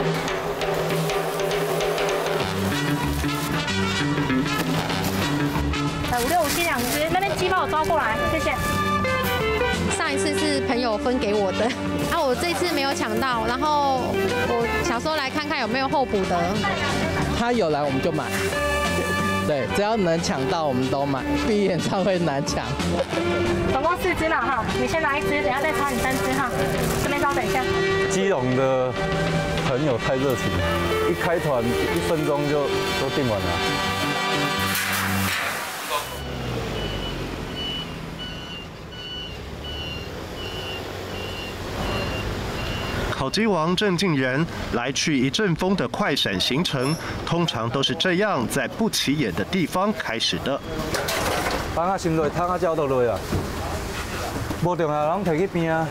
5、6、7两只，那边鸡帮我抓过来，谢谢。上一次是朋友分给我的，啊，我这次没有抢到，然后我想说来看看有没有候补的。他有来我们就买，对，只要能抢到我们都买，毕演唱会难抢。总共4只嘛哈，你先拿一只，等下再插你3只哈，这边稍等一下。基隆的朋友太热情，一开团1分钟就都订完了。 烤鸡王郑敬仁来去一阵风的快闪行程，通常都是这样在不起眼的地方开始的。放啊心落，摊啊脚都落啊，无重要，人摕去边啊。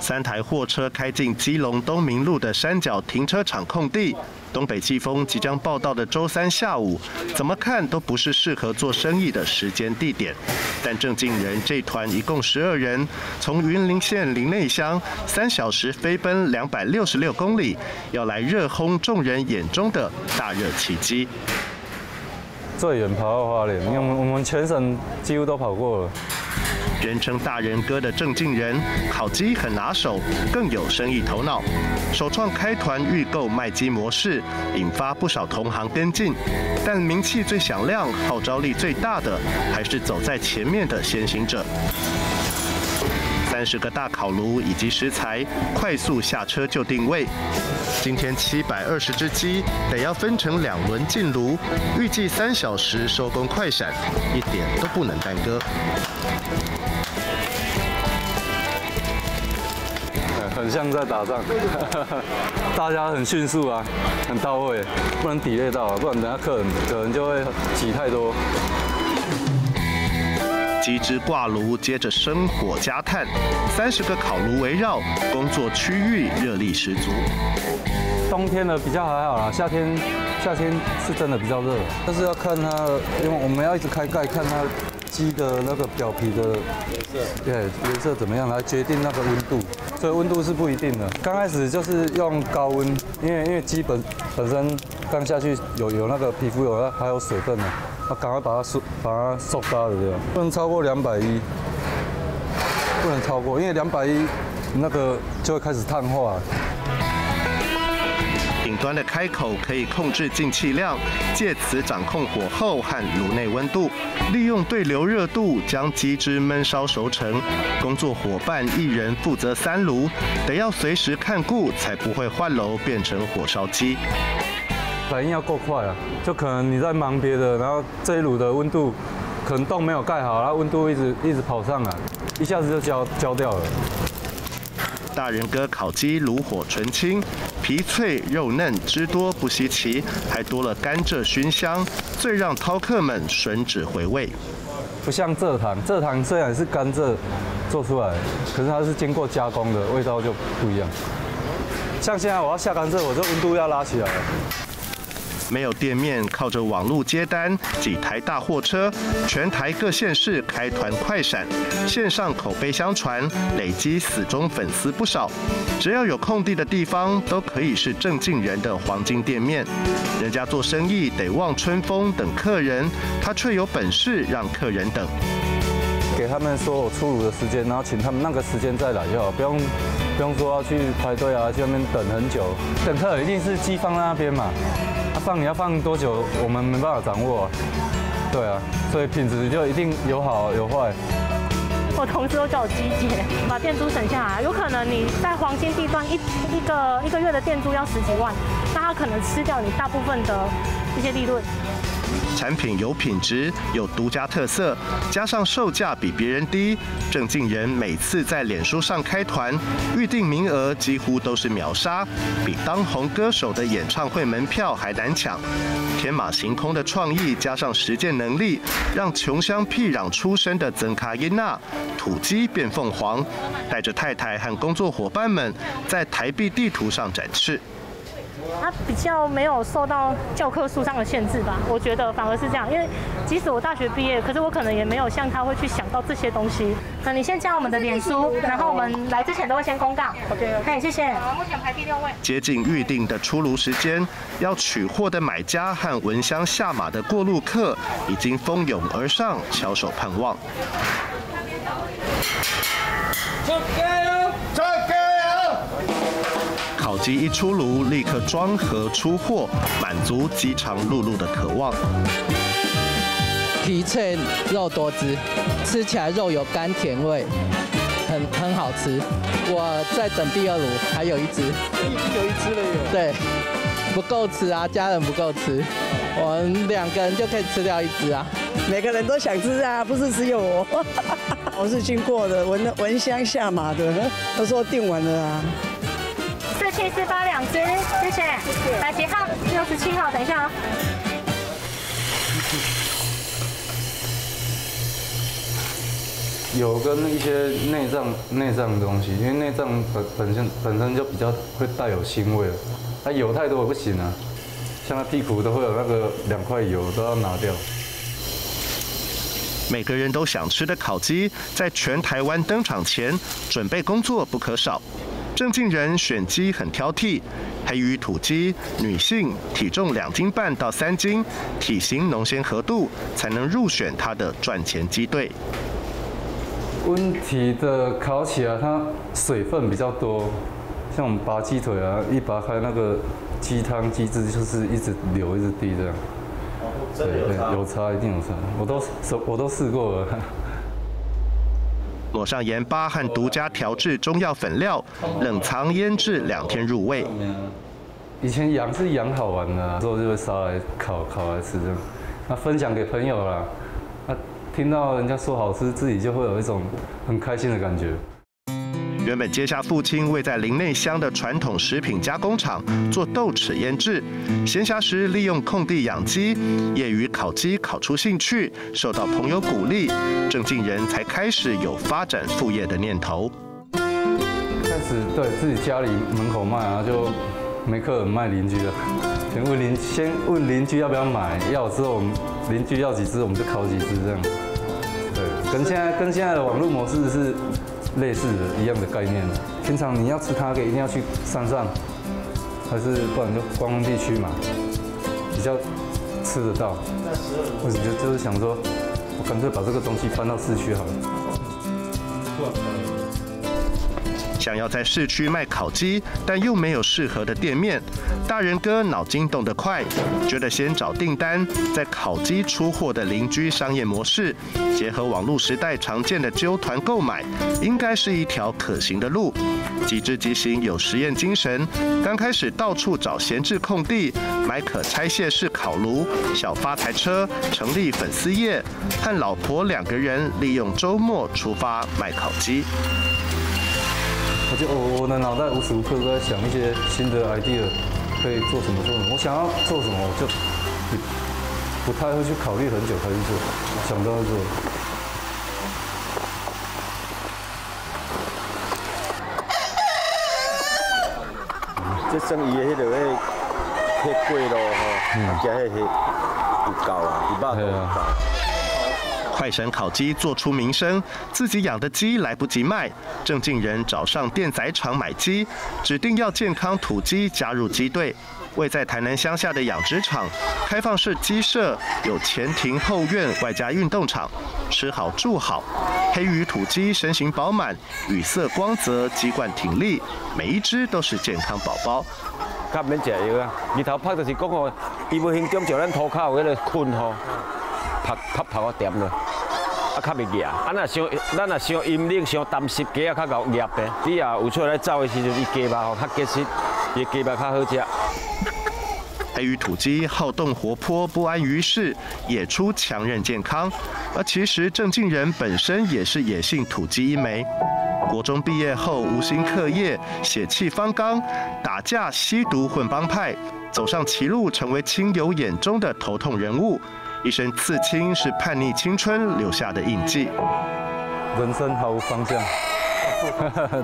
3台货车开进基隆东明路的山脚停车场空地。东北季风即将报到的周3下午，怎么看都不是适合做生意的时间地点。 但郑敬仁这团一共12人，从云林县林内乡3小时飞奔266公里，要来热烘众人眼中的大热奇迹。最远跑到花莲，因为我们全省几乎都跑过了。人称大人哥的郑敬仁，烤鸡很拿手，更有生意头脑。首创开团预购卖鸡模式，引发不少同行跟进。 但名气最响亮、号召力最大的，还是走在前面的先行者。30个大烤炉以及食材，快速下车就定位。今天720只鸡，得要分成2轮进炉，预计3小时收工快闪，一点都不能耽搁。很像在打仗，大家很迅速啊，很到位，不能体验到，不然等下客人可能就会挤太多。鸡汁挂炉，接着生火加炭，30个烤炉围绕，工作区域热力十足。冬天的比较还好啦，夏天是真的比较热，但是要看它，因为我们要一直开盖看它鸡的那个表皮的颜色怎么样，来决定那个温度。 所以温度是不一定的。刚开始就是用高温，因为鸡本身刚下去有那个皮肤有还有水分的，那赶快把它收干了，不能超过210，不能超过，因为210那个就会开始碳化。 顶端的开口可以控制进气量，借此掌控火候和炉内温度，利用对流热度将鸡汁焖烧熟成。工作伙伴1人负责3炉，得要随时看顾，才不会换炉变成火烧鸡。反应要够快啊！就可能你在忙别的，然后这一炉的温度可能洞没有盖好，然后温度一直跑上来，一下子就焦掉了。大人哥烤鸡炉火纯青。 皮脆肉嫩，汁多不稀奇，还多了甘蔗熏香，最让饕客们吮指回味。不像蔗糖虽然是甘蔗做出来，可是它是经过加工的，味道就不一样。像现在我要下甘蔗，我这温度要拉起来了。没有店面，靠着网路接单，几台大货车，全台各县市开团快闪，线上口碑相传，累积死忠粉丝不少。 只要有空地的地方，都可以是郑敬仁的黄金店面。人家做生意得望春风等客人，他却有本事让客人等。给他们说我出炉的时间，然后请他们那个时间再来就好，不用说要去排队啊，去那边等很久。等客人一定是鸡放在那边嘛，放你要放多久，我们没办法掌握啊。对啊，所以品质就一定有好有坏。 我同事都叫我鸡姐，把店租省下来。有可能你在黄金地段一个月的店租要10几万，那他可能吃掉你大部分的一些利润。产品有品质，有独家特色，加上售价比别人低，郑敬仁每次在脸书上开团，预定名额几乎都是秒杀，比当红歌手的演唱会门票还难抢。 天马行空的创意加上实践能力，让穷乡僻壤出身的曾卡耶娜土鸡变凤凰，带着太太和工作伙伴们在台币地图上展翅。它比较没有受到教科书上的限制吧，我觉得反而是这样。因为即使我大学毕业，可是我可能也没有像他会去想到这些东西。那你先加我们的脸书，然后我们来之前都会先公告。OK， 嘿，谢谢。好，目前排第6位。接近预定的出炉时间，要取货的买家和闻香下马的过路客已经蜂拥而上，翘首盼望。 烤鸡一出炉，立刻装盒出货，满足饥肠辘辘的渴望。皮脆肉多汁，吃起来肉有甘甜味，很好吃。我在等第2炉，还有1只。已经有1只了耶。对，不够吃啊，家人不够吃，我们2个人就可以吃掉1只啊。每个人都想吃啊，不是只有我。我是经过的，闻香下马的，都说订完了啊。47482只，谢谢。来几号？67号，等一下啊。有跟一些内脏的东西，因为内脏本身就比较会带有腥味了，它油太多也不行啊，像它屁股都会有那个2块油都要拿掉。 每个人都想吃的烤鸡，在全台湾登场前，准备工作不可少。郑敬仁选鸡很挑剔，黑羽土鸡，女性，体重2斤半到3斤，体型浓鲜合度，才能入选他的赚钱鸡队。温体的烤起来，它水分比较多，像我们拔鸡腿啊，一拔开那个鸡汤鸡汁就是一直流一直滴这样。 对，有差，一定有差。我都试过了。抹上盐巴和独家调制中药粉料，冷藏腌制2天入味。以前养是养好玩的、啊，之后就会杀来烤，烤来吃这样。那分享给朋友啦，那听到人家说好吃，自己就会有一种很开心的感觉。 原本接下父亲位在林内乡的传统食品加工厂做豆豉腌制，闲暇时利用空地养鸡，业余烤鸡烤出兴趣，受到朋友鼓励，郑敬仁才开始有发展副业的念头。开始对自己家里门口卖啊，就没客人卖，邻居了，先问邻居要不要买，要之后我们邻居要几只我们就烤几只这样。对，跟现在的网络模式是。 类似的一样的概念，平常你要吃它，一定要去山上，还是不然就观光地区嘛，比较吃得到。我就是想说，我干脆把这个东西搬到市区好了。想要在市区卖烤鸡，但又没有适合的店面，大人哥脑筋动得快，觉得先找订单，在烤鸡出货的邻居商业模式。 结合网络时代常见的揪团购买，应该是一条可行的路。即知即行，有实验精神。刚开始到处找闲置空地，买可拆卸式烤炉、小发财车，成立粉丝业，和老婆2个人利用周末出发卖烤鸡。我的脑袋无时无刻都在想一些新的 idea， 可以做什么。我想要做什么，我就。 不太会去考虑很久才去做，想到就做。这算伊的迄过咯吼，加迄有够啊，100多够。 快闪烤鸡做出名声，自己养的鸡来不及卖，郑敬仁找上电宰场买鸡，指定要健康土鸡加入鸡队。位在台南乡下的养殖场，开放式鸡舍，有前庭后院，外加运动场，吃好住好。黑羽土鸡身形饱满，羽色光泽，鸡冠挺立，每一只都是健康宝宝。 较免食药啊，日头晒就是讲哦，伊无形中像咱涂骹有迄个菌吼，晒头啊点落，啊较袂热。啊若伤，咱若伤阴冷、伤湿湿鸡啊较熬热的。你啊有出来走的时阵，伊鸡肉吼较结实，伊鸡肉较好食。黑羽土鸡好动活泼，不安于世，野出强韧健康。而其实郑敬仁本身也是野性土鸡一枚。 国中毕业后无心课业，血气方刚，打架、吸毒、混帮派，走上歧路，成为亲友眼中的头痛人物。一身刺青是叛逆青春留下的印记。人生毫无方向，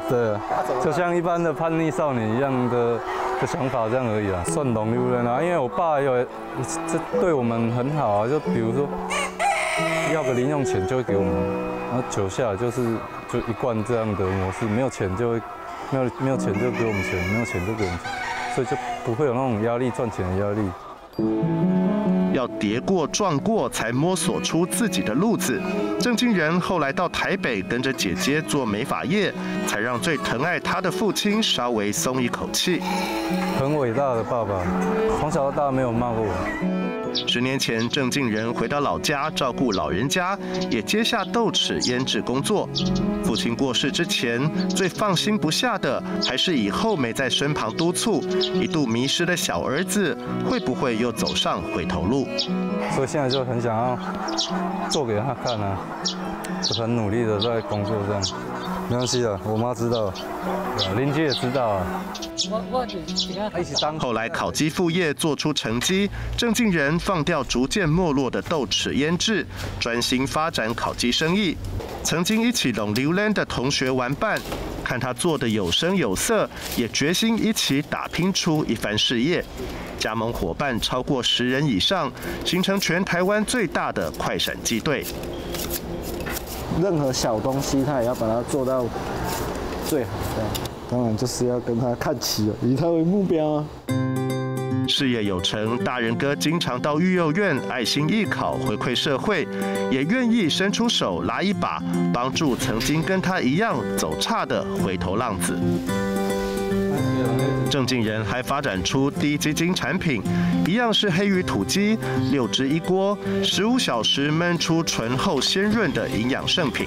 对，就像一般的叛逆少年一样的个想法这样而已啦，算容留人啊。因为我爸有，这对我们很好啊，就比如说要个零用钱就会给我们，然后久下来就一贯这样的模式，没有钱就会没有钱就给我们钱，没有钱就给我们钱，所以就不会有那种压力，赚钱的压力。 要跌过撞过，才摸索出自己的路子。郑经元后来到台北，跟着姐姐做美发业，才让最疼爱他的父亲稍微松一口气。很伟大的爸爸，从小到大没有骂过我。10年前，郑经元回到老家照顾老人家，也接下豆豉腌制工作。父亲过世之前，最放心不下的还是以后没在身旁督促，一度迷失的小儿子会不会又走上回头路。 所以现在就很想要做给他看啊，就很努力的在工作这样，没关系啊，我妈知道，邻居也知道啊。后来烤鸡副业做出成绩，郑经元放掉逐渐没落的豆豉腌制，专心发展烤鸡生意。曾经一起拢榴莲的同学玩伴，看他做的有声有色，也决心一起打拼出一番事业。 加盟伙伴超过10人以上，形成全台湾最大的快闪机队。任何小东西，他也要把它做到最好。当然就是要跟他看齐，以他为目标啊。事业有成，大人哥经常到育幼院爱心义烤回馈社会，也愿意伸出手拉一把，帮助曾经跟他一样走差的回头浪子。 郑经元还发展出低基金产品，一样是黑鱼土鸡，6只一锅，15小时焖出醇厚鲜润的营养圣品。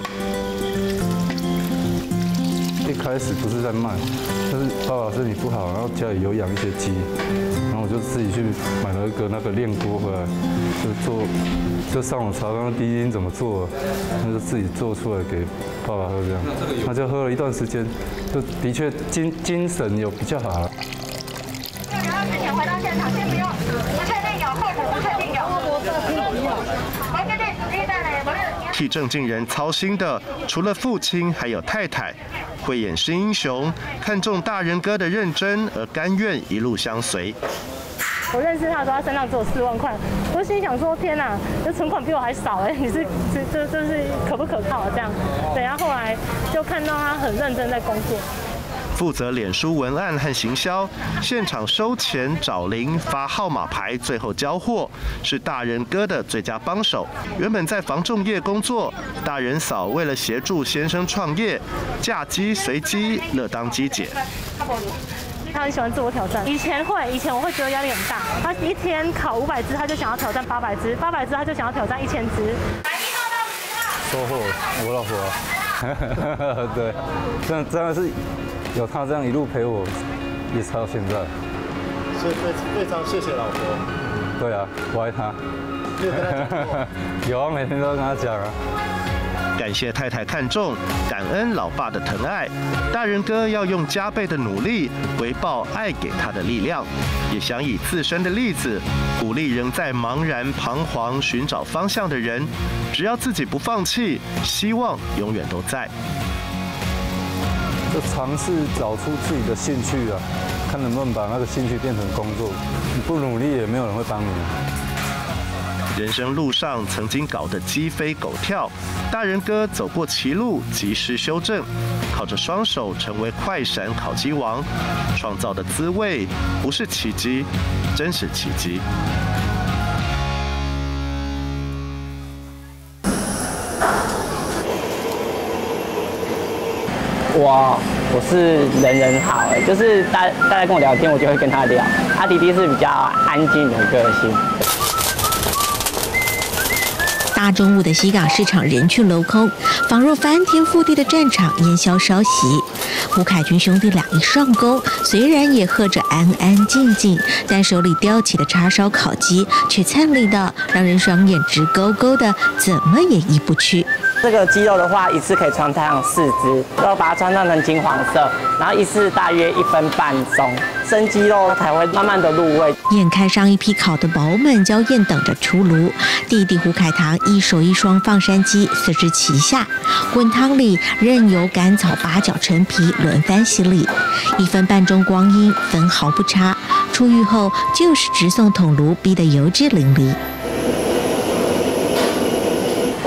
一开始不是在卖，就是爸爸身体不好，然后家里有养一些鸡，然后我就自己去买了一个那个炼锅回来，就上网查刚刚低基金怎么做，那就自己做出来给爸爸喝这样，他就喝了一段时间。 就的确精神有比较好了。要聊到之前回到现场，先不用，不确定有，后补不确定有。我这里直接带来，不是。替郑经元操心的，除了父亲，还有太太。慧眼识英雄，看中大人哥的认真，而甘愿一路相随。我认识他的时候，他身上只有4万块，我心想说：天哪，这存款比我还少哎！你是这是可不可靠啊？这样，对。然后后来就看到他很认真在工作，负责脸书文案和行销，现场收钱、找零、发号码牌，最后交货，是大人哥的最佳帮手。原本在房仲业工作，大人嫂为了协助先生创业，嫁鸡随鸡，乐当鸡姐。 他很喜欢自我挑战，以前我会觉得压力很大。他一天烤500只，他就想要挑战800只；800只，他就想要挑战1000只。收获我老婆，对，真的是有他这样一路陪我，一直到现在。所以非常谢谢老婆。对啊，我爱她。有啊，每天都跟她讲啊。 感谢太太看重，感恩老爸的疼爱，大人哥要用加倍的努力回报爱给他的力量，也想以自身的例子鼓励仍在茫然彷徨寻找方向的人，只要自己不放弃，希望永远都在。就尝试找出自己的兴趣啊，看能不能把那个兴趣变成工作，你不努力也没有人会帮你。 人生路上曾经搞得鸡飞狗跳，大人哥走过歧路，及时修正，靠着双手成为快闪烤鸡王，创造的滋味不是奇迹，真是奇迹。我是人人好哎，就是大家跟我聊天，我就会跟他聊。他弟弟是比较安静的个性。 大中午的西港市场人去楼空，仿若翻天覆地的战场烟消稍息。胡凯群兄弟俩一上钩，虽然也喝着安安静静，但手里叼起的叉烧烤鸡却灿丽到让人双眼直勾勾的，怎么也移不去。这个鸡肉的话，一次可以穿烫4只，然后把它穿烫成金黄色，然后一次大约1分半钟，生鸡肉才会慢慢的入味。眼看上一批烤的饱满焦燕等着出炉，弟弟胡凯棠一手一双放山鸡四肢齐下，滚汤里任由甘草、八角、陈皮轮番洗礼，1分半钟光阴分毫不差。出狱后就是直送桶炉，逼得油脂淋漓。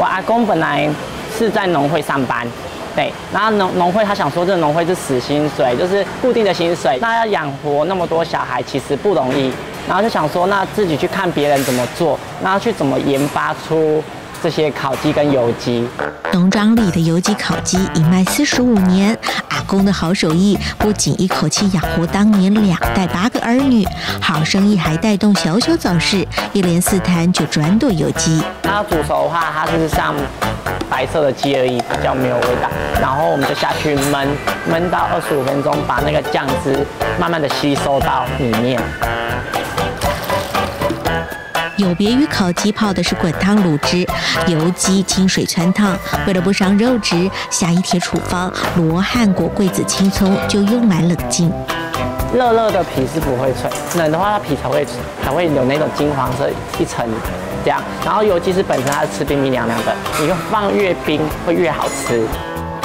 我阿公本来是在农会上班，对，然后农会他想说，这农会是死薪水，就是固定的薪水，那要养活那么多小孩其实不容易，然后就想说，那自己去看别人怎么做，然后去怎么研发出这些烤鸡跟油鸡。农庄里的油鸡烤鸡已卖45年，阿公的好手艺不仅一口气养活当年2代8个儿女，好生意还带动小小早市，一连4摊就转đổi油鸡。 它煮熟的话，它就是像白色的鸡而已，比较没有味道。然后我们就下去焖，焖到25分钟，把那个酱汁慢慢的吸收到里面。有别于烤鸡泡的是滚汤卤汁，油鸡清水汆烫。为了不伤肉质，下一帖处方罗汉果、桂子、青葱就用来冷浸。 热热的皮是不会脆，冷的话它皮才会有那种金黄色一层这样。然后油鸡是本身它是吃冰冰凉凉的，你放越冰会越好吃。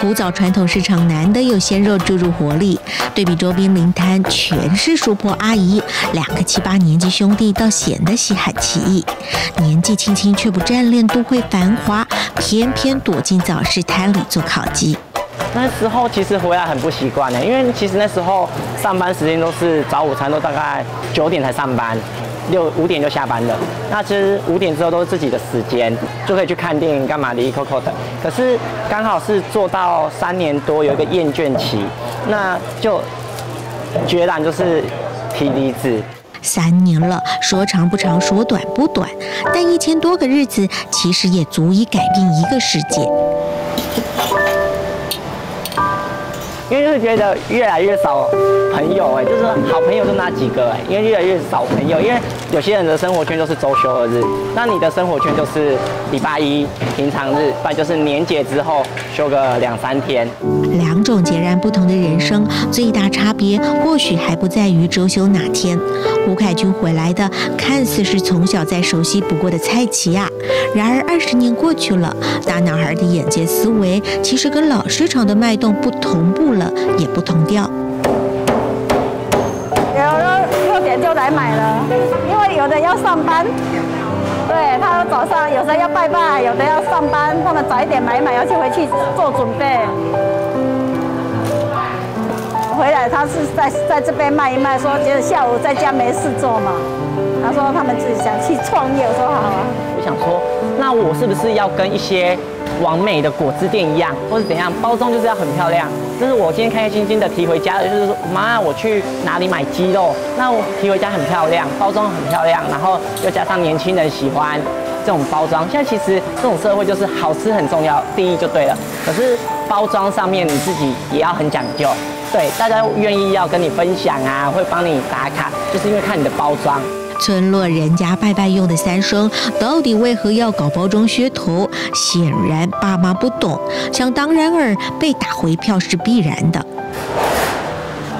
古早传统市场难得有鲜肉注入活力，对比周边邻摊全是叔婆阿姨，2个7、8年级兄弟倒显得稀罕奇异。年纪轻轻却不占恋都会繁华，偏偏躲进早市摊里做烤鸡。 那时候其实回来很不习惯的，因为其实那时候上班时间都是早午餐都大概9点才上班，5点就下班了。那其实5点之后都是自己的时间，就可以去看电影、干嘛哩哩扣扣的。可是刚好是做到3年多，有一个厌倦期，那就决然就是提离职。 3年了，说长不长，说短不短，但1000多个日子其实也足以改变一个世界。 因为就是觉得越来越少朋友哎，就是好朋友就那几个哎，因为越来越少朋友，因为有些人的生活圈就是周休2日，那你的生活圈就是礼拜1、平常日，不然就是年节之后休个2、3天。2种截然不同的人生，最大差别或许还不在于周休哪天。胡凯君回来的看似是从小再熟悉不过的菜畦啊，然而20年过去了，大男孩的眼界思维其实跟老市场的脉动不同步。 了也不同调，有的6点就来买了，因为有的要上班，对他早上有的要拜拜，有的要上班，他们早一点买，要去回去做准备。回来他是在这边卖一卖，说觉得下午在家没事做嘛，他说他们自己想去创业，我说好啊。我想说，那我是不是要跟一些？ 完美的果汁店一样，或是怎样，包装就是要很漂亮。这是我今天开开心心的提回家的，就是说，妈，我去哪里买鸡肉？那我提回家很漂亮，包装很漂亮，然后又加上年轻人喜欢这种包装。现在其实这种社会就是好吃很重要，第一就对了。可是包装上面你自己也要很讲究，对，大家愿意要跟你分享啊，会帮你打卡，就是因为看你的包装。 村落人家拜拜用的3声，到底为何要搞包装噱头？显然爸妈不懂，想当然尔被打回票是必然的。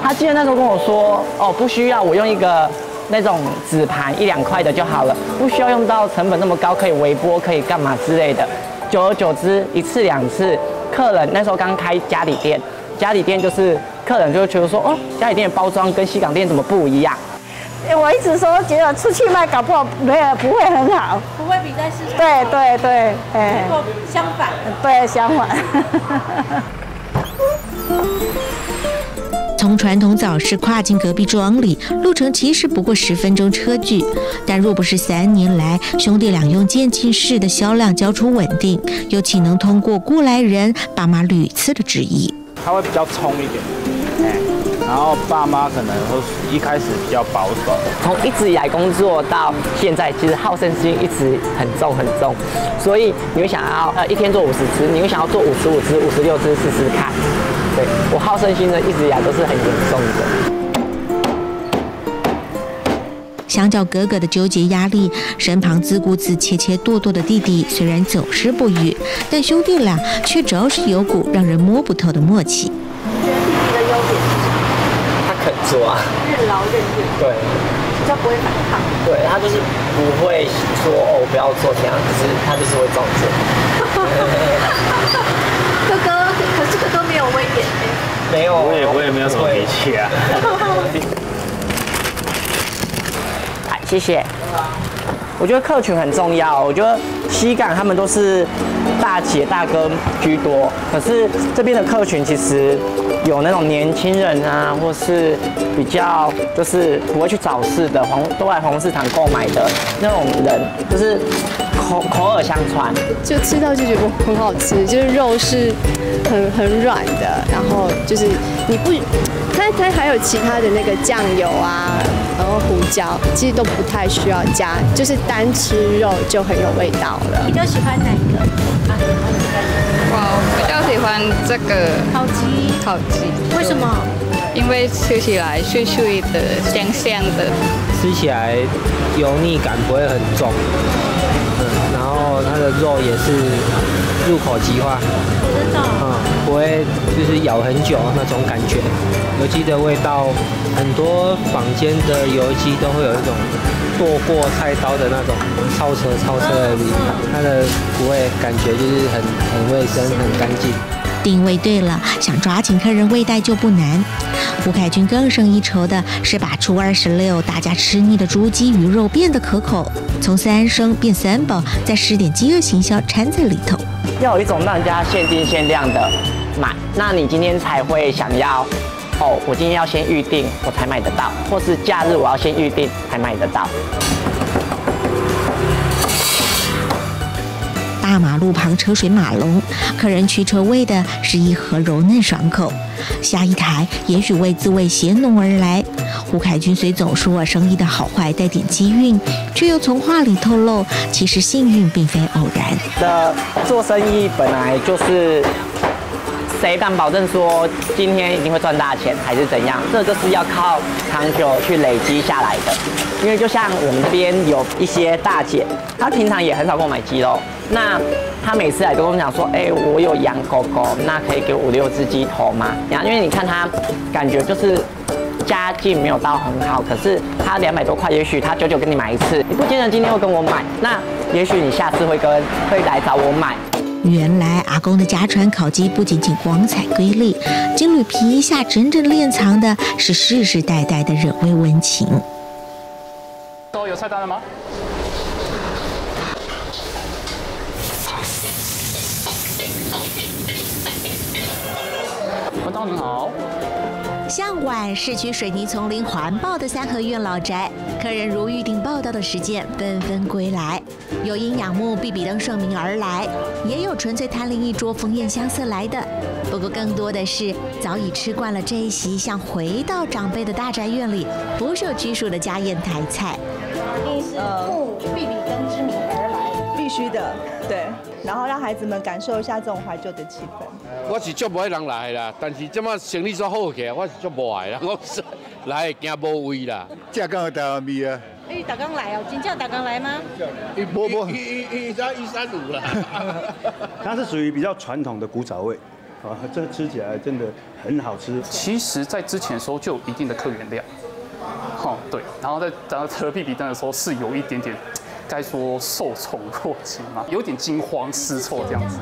他记得那时候跟我说：“哦，不需要，我用一个那种纸盘1、2块的就好了，不需要用到成本那么高，可以微波，可以干嘛之类的。”久而久之，1次2次，客人那时候刚开家里店，家里店就是客人就会觉得说：“哦，家里店的包装跟西港店怎么不一样？” 我一直说，觉得出去卖搞不好没有不会很好，不会比在市场好。对对对，哎，相反。对，相反。从传统早市跨进隔壁庄里，路程其实不过10分钟车距，但若不是3年来兄弟俩用渐进式的销量交出稳定，又岂能通过过来人爸妈屡次的质疑？他会比较冲一点，哎。 然后爸妈可能会一开始比较保守，从一直以来工作到现在，其实好胜心一直很重很重，所以你会想要1天做50只，你会想要做55只、56只试试看。对我好胜心呢，一直以来都是很严重的。相较哥哥的纠结压力，身旁自顾自切切剁剁的弟弟虽然总是不语，但兄弟俩却主要是有股让人摸不透的默契。你觉得弟弟的优点是什么？他肯做啊，任劳任怨。对，比较不会反抗。对，他就是不会说哦我不要做这样，可是他就是会照做。可是哥哥没有威严欸。没有，我也没有什么脾气啊。谢谢。我觉得客群很重要。我觉得西港他们都是大姐大哥居多，可是这边的客群其实有那种年轻人啊，或是比较就是不会去早市的都来黄市场购买的那种人，就是口耳相传，就吃到就觉得很好吃，就是肉是很软的，然后就是你不。它还有其他的那个酱油啊，然后胡椒，其实都不太需要加，就是单吃肉就很有味道了。比较喜欢哪一个？我比较喜欢这个烤鸡。为什么？因为吃起来脆脆的，香香的，吃起来油腻感不会很重。然后它的肉也是入口即化。真的。不会就是咬很久那种感觉。油鸡的味道，很多坊间的油鸡都会有一种剁过菜刀的那种超车的味道，它的不会感觉就是很卫生、很干净。定位对了，想抓紧客人胃袋就不难。吴凯君更胜一筹的是把初二十六大家吃腻的猪鸡鱼肉变得可口，从三升变3宝，再施点饥饿行销掺在里头。要有一种让人家限定限量的买，那你今天才会想要。哦，我今天要先预定，我才买得到，或是假日我要先预定才买得到。大马路旁车水马龙，客人驱车为的是一盒柔嫩爽口。下一台也许为滋味携浓而来。胡凯君虽总说生意的好坏带点机运，却又从话里透露，其实幸运并非偶然。做生意本来就是。谁敢保证说今天一定会赚大钱，还是怎样？这就是要靠长久去累积下来的。因为就像我们这边有一些大姐，她平常也很少跟我买鸡肉，那她每次来跟我讲说，哎，我有养狗狗，那可以给我5、6只鸡头吗？因为你看她感觉就是家境没有到很好，可是她200多块，也许她久久跟你买一次，你不见得今天会跟我买，那也许你下次会来找我买。原来阿公的家传烤鸡不仅仅光彩瑰丽，金缕皮下整整敛藏的是世世代代的惹味温情。都有菜单了吗？晚上您好。向晚市区水泥丛林环抱的3合院老宅，客人如预定报到的时间纷纷归来。有因仰慕必比登盛名而来，也有纯粹贪恋一桌丰宴相思来的。不过更多的是早已吃惯了这一席像回到长辈的大宅院里不受拘束的家宴台菜。一定是慕必比登之名而来，必须的，对。然后让孩子们感受一下这种怀旧的气氛。我是足无人来啦，但是这么生意煞好起来，我是足无来啦，我是来惊无位啦，正讲台湾味啊。哎，大刚来哦，真正大刚来吗？不，135啦。它是属于比较传统的古早味，啊，这吃起来真的很好吃。其实，在之前的时候就有一定的客源量，哦对，然后在吃必比登的时候是有一点点，该说受宠若惊嘛，有点惊慌失措这样子。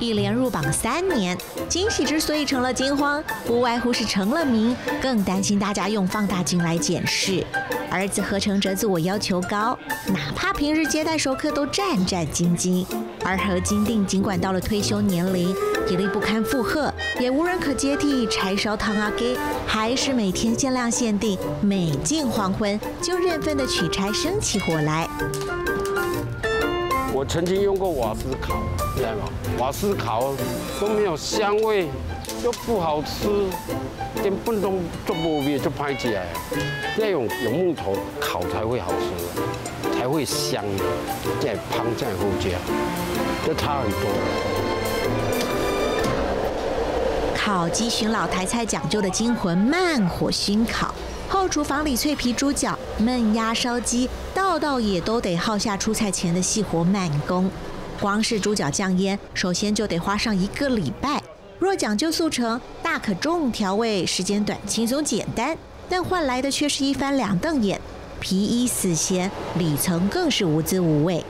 一连入榜3年，惊喜之所以成了惊慌，不外乎是成了名，更担心大家用放大镜来检视。儿子何承哲自我要求高，哪怕平日接待熟客都战战兢兢。而何金定尽管到了退休年龄，体力不堪负荷，也无人可接替柴烧汤阿给，还是每天限量限定，每近黄昏就认份的取柴生起火来。我曾经用过瓦斯烤，知道吗？瓦斯烤都没有香味，又不好吃，根本都做不味就拍起来。要用木头烤才会好吃，才会香，再烹再后加，这差很多。烤鸡寻老台菜讲究的惊魂慢火熏烤，后厨房里脆皮猪脚、焖鸭、烧鸡，道道也都得耗下出菜前的细活慢工。光是猪脚酱腌，首先就得花上1个礼拜。若讲究速成，大可重调味，时间短，轻松简单，但换来的却是一翻两瞪眼，皮衣死咸，里层更是无滋无味。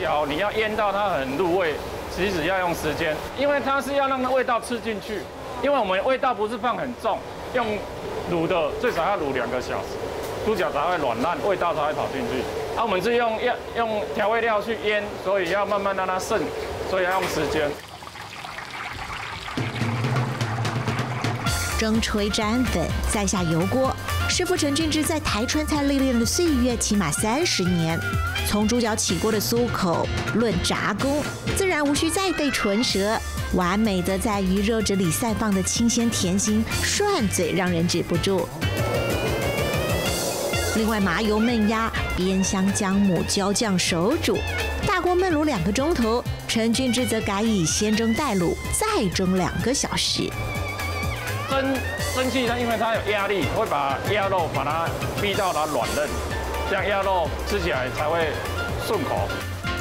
脚你要腌到它很入味，其实要用时间，因为它是要让那味道吃进去。 因为我们味道不是放很重，用卤的最少要卤2个小时，猪脚才会软烂，味道才会跑进去。啊，我们是用调味料去腌，所以要慢慢让它渗，所以要用时间。蒸、吹、沾粉，再下油锅。师傅陈俊之在台川菜历练的岁月起码30年，从猪脚起锅的酥口，论炸功，自然无需再费唇舌。 完美的在于肉质里散放的清鲜甜腥，涮嘴让人止不住。另外，麻油焖鸭、煸香姜母、椒酱手煮，大锅焖卤2个钟头。陈俊之则改以先蒸带卤，再蒸2个小时。蒸汽它因为它有压力，会把鸭肉把它逼到它软嫩，这样鸭肉吃起来才会顺口。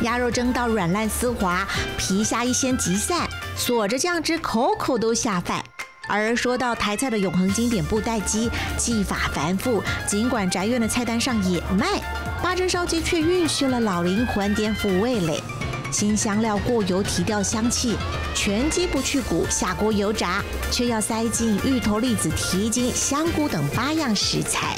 鸭肉蒸到软烂丝滑，皮下一掀即散。 锁着酱汁，口口都下饭。而说到台菜的永恒经典布袋鸡，技法繁复，尽管宅院的菜单上也卖，八珍烧鸡却蕴蓄了老灵魂，颠覆味蕾。新香料过油提掉香气，全鸡不去骨，下锅油炸，却要塞进芋头栗子、蹄筋、香菇等8样食材。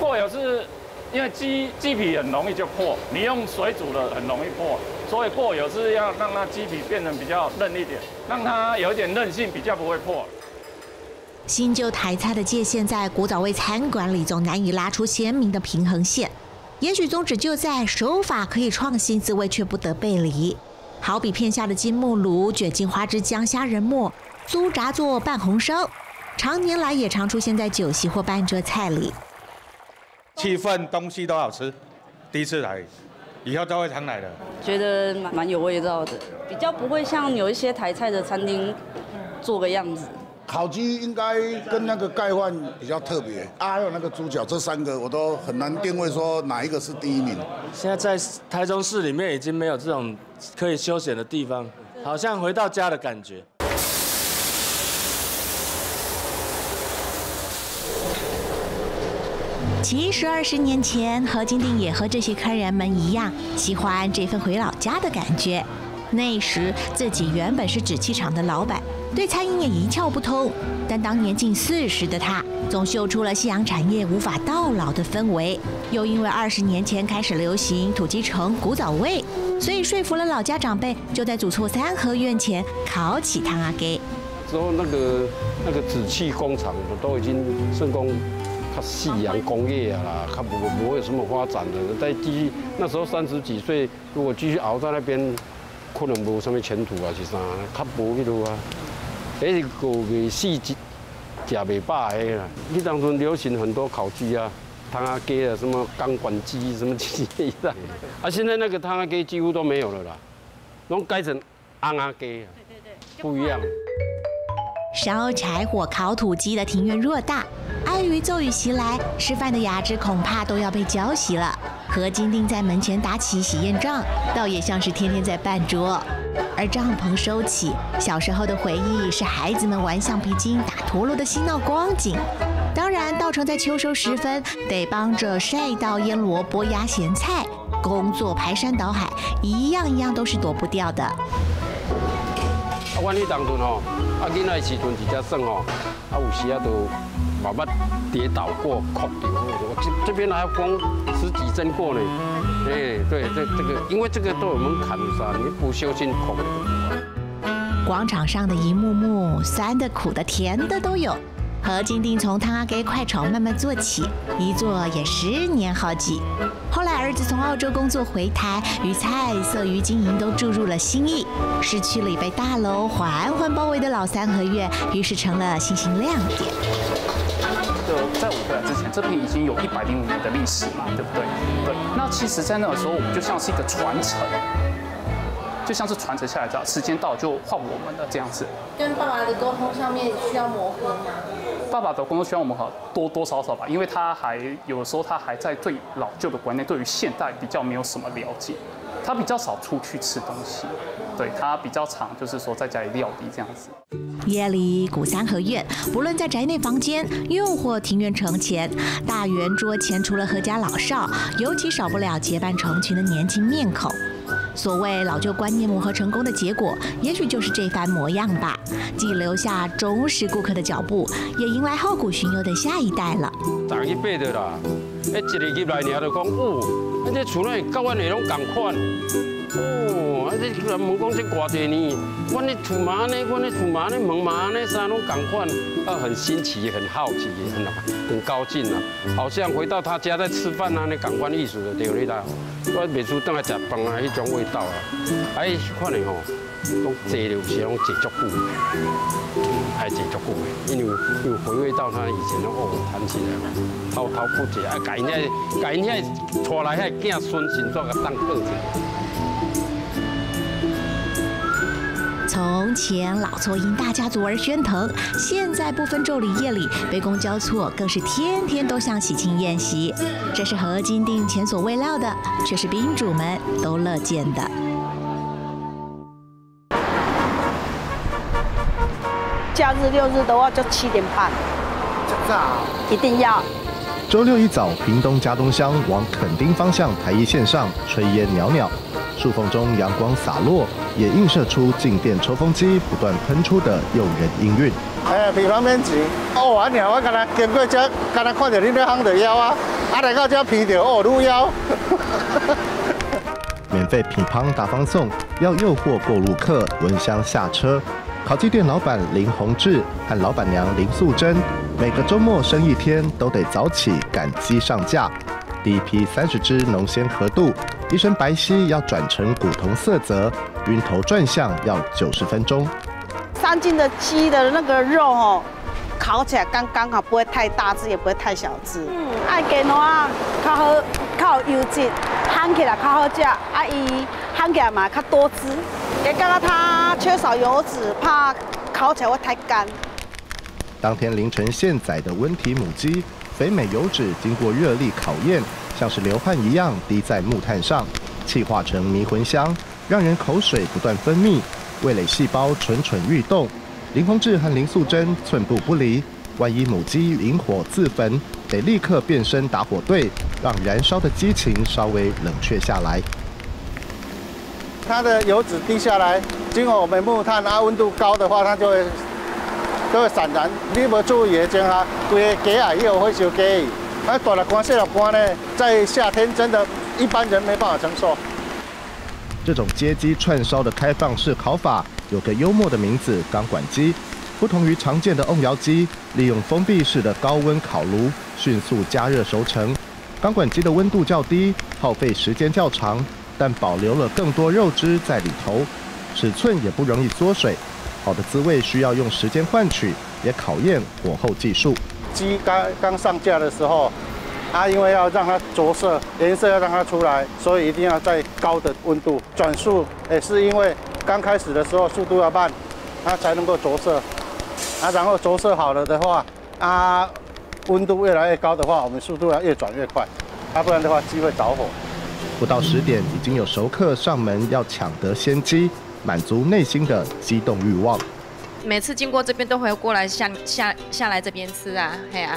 过油是因为鸡皮很容易就破，你用水煮的很容易破。 所以过油是要让它鸡皮变得比较嫩一点，让它有一点韧性，比较不会破。新旧台菜的界限在古早味餐馆里总难以拉出鲜明的平衡线，也许宗旨就在手法可以创新，滋味却不得背离。好比片下的金目鲈卷进花枝姜、虾仁末，酥炸做半红烧，常年来也常出现在酒席或半桌菜里。气氛东西都好吃，第一次来。 以后都会常来的，觉得蛮有味道的，比较不会像有一些台菜的餐厅做个样子。烤鸡应该跟那个盖饭比较特别，还有那个猪脚，这3个我都很难定位说哪一个是第一名。现在在台中市里面已经没有这种可以休闲的地方，好像回到家的感觉。其实20年前，何金定也和这些客人们一样，喜欢这份回老家的感觉。那时自己原本是纸器厂的老板，对餐饮也一窍不通。但当年近40的他，总嗅出了夕阳产业无法到老的氛围。又因为20年前开始流行土鸡城古早味，所以说服了老家长辈，就在祖厝3合院前烤起汤阿给。之后那个纸器工厂都已经竣工。 夕阳工业啊啦，它不会有什么发展的。再继续那时候30几岁，如果继续熬在那边，可能无什么前途啊，是啥？较无迄路啊。迄个个四季食袂饱的啦。迄当中流行很多烤鸡啊、汤阿鸡啊、什么钢管鸡什么鸡的。啊，现在那个汤阿鸡几乎都没有了啦，拢改成昂阿鸡。对对对，不一样。烧柴火烤土鸡的庭院偌大。 碍于骤雨袭来，吃饭的牙齿恐怕都要被浇熄了。何金定在门前打起喜宴帐，倒也像是天天在办桌。而帐篷收起，小时候的回忆是孩子们玩橡皮筋、打陀螺的嬉闹光景。当然，稻城在秋收时分得帮着晒稻、腌萝卜、压咸菜，工作排山倒海，一样一样都是躲不掉的。 我哩当初吼，啊囡仔时阵在家耍吼，啊有时啊都慢慢跌倒过、磕掉。我这边还缝10几针过呢。哎，对，这个，因为这个都有门槛噻，你不修心空。广场上的一幕幕，酸的、苦的、甜的都有。何金定从汤阿给快炒慢慢做起，一做也10年好几。后来儿子从澳洲工作回台，与菜色、与经营都注入了新意。市区里被大楼缓缓包围的老3合院，于是成了新兴亮点。就在我回来之前，这片已经有105年的历史嘛，对不对？对。那其实，在那个时候，我们就像是一个传承。 就像是传承下来的，时间到就换我们的这样子。跟爸爸的沟通上面需要模糊吗？爸爸的工作希望我们好多少少吧，因为他还有的时候他还在最老旧的观念，对于现代比较没有什么了解，他比较少出去吃东西，对他比较常就是说在家里料理这样子。耶里古三合院，不论在宅内房间，又或庭院城前，大圆桌前除了阖家老少，尤其少不了结伴成群的年轻面孔。 所谓老旧观念磨合成功的结果，也许就是这番模样吧，既留下忠实顾客的脚步，也迎来好古寻幽的下一代了。上一辈的啦，一日入来尔就讲，哦，啊这厝内甲阮下拢同款，哦，啊这人问讲这偌侪年，阮的厝嘛呢，阮的厝嘛呢，门嘛呢，啥拢同款，啊很新奇，很好奇，很高兴啊，好像回到他家在吃饭啊，那感官艺术的对哩啦。 我袂输当来食饭啊，迄种味道啊，哎，款的吼，拢坐就是拢坐足久，爱坐足久的，因为又回味到他以前的哦，谈起来嘛，滔滔不绝，啊，家因遐带来遐囝孙先做个当客者。 从前老厝因大家族而喧腾，现在不分昼里夜里，杯弓交错，更是天天都像喜庆宴席。这是何金定前所未料的，却是宾主们都乐见的。假日6日的话，就7点半，一定要。 周六一早，屏东佳冬乡往垦丁方向台一线上，炊烟袅袅，树缝中阳光洒落，也映射出静电抽风机不断喷出的诱人音韵。哎，比方面子，哦，安尼我刚才经过这，刚才看到你在夯着腰啊，啊来到这闻到哦，撸腰。免费品乓大方送，要诱惑过路客闻香下车。 烤鸡店老板林宏志和老板娘林素贞，每个周末生意天都得早起赶鸡上架。第一批30只浓鲜河肚，一身白皙要转成古铜色泽，晕头转向要90分钟。3斤的鸡的那个肉哦，烤起来刚刚好，不会太大只，也不会太小只。爱给侬啊，较好，较有油脂，烘起来较好食，啊伊烘起来嘛较多汁。 也刚刚它缺少油脂，怕烤起来会太干。当天凌晨现宰的温体母鸡，肥美油脂经过热力考验，像是流汗一样滴在木炭上，气化成迷魂香，让人口水不断分泌，味蕾细胞蠢蠢欲动。林宏志和林素贞寸步不离，万一母鸡引火自焚，得立刻变身打火队，让燃烧的激情稍微冷却下来。 它的油脂滴下来，经过我们木炭啊，温度高的话，它就会散燃。你无注意的情况下，规个鸡啊，也有火烧鸡。啊，大粒罐、小粒罐呢，在夏天真的，一般人没办法承受。这种街鸡串烧的开放式烤法，有个幽默的名字——钢管鸡。不同于常见的瓮窑鸡，利用封闭式的高温烤炉，迅速加热熟成。钢管鸡的温度较低，耗费时间较长。 但保留了更多肉汁在里头，尺寸也不容易缩水。好的滋味需要用时间换取，也考验火候技术。鸡刚上架的时候，因为要让它着色，颜色要让它出来，所以一定要在高的温度转速。也是因为刚开始的时候速度要慢，它才能够着色。然后着色好了的话，温度越来越高的话，我们速度要越转越快，不然的话鸡会着火。 不到10点，已经有熟客上门要抢得先机，满足内心的激动欲望。每次经过这边都会过来下来这边吃啊，嘿啊，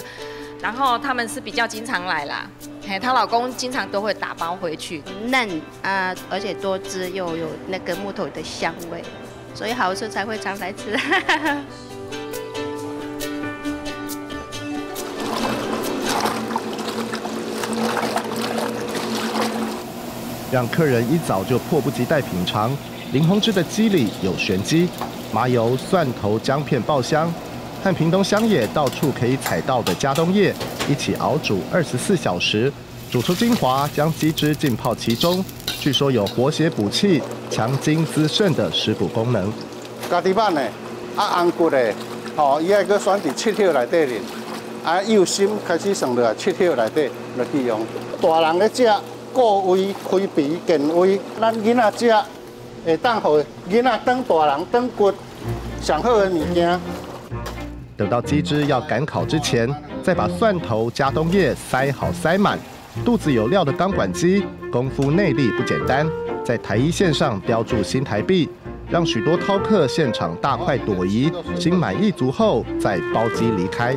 然后他们是比较经常来啦，嘿，她老公经常都会打包回去，嫩啊，而且多汁又有那个木头的香味，所以好吃才会常来吃。让客人一早就迫不及待品尝林宏志的鸡里有玄机，麻油、蒜头、姜片爆香，和屏东乡野到处可以采到的佳冬叶一起熬煮24小时，煮出精华，将鸡汁浸泡其中。据说有活血补气、强筋滋肾的食补功能。家己办的，红骨的，吼，伊爱去选伫切条内底哩，幼心开始算落来，切条内底来去用，大人咧食。 固胃、开脾、健胃，咱囡仔食会当，互囡仔当大人当骨上好的物件。等到鸡汁要赶烤之前，再把蒜头加冬叶塞好塞满。肚子有料的钢管鸡，功夫内力不简单，在台一线上标注新台币，让许多饕客现场大快朵颐，心满意足后再包机离开。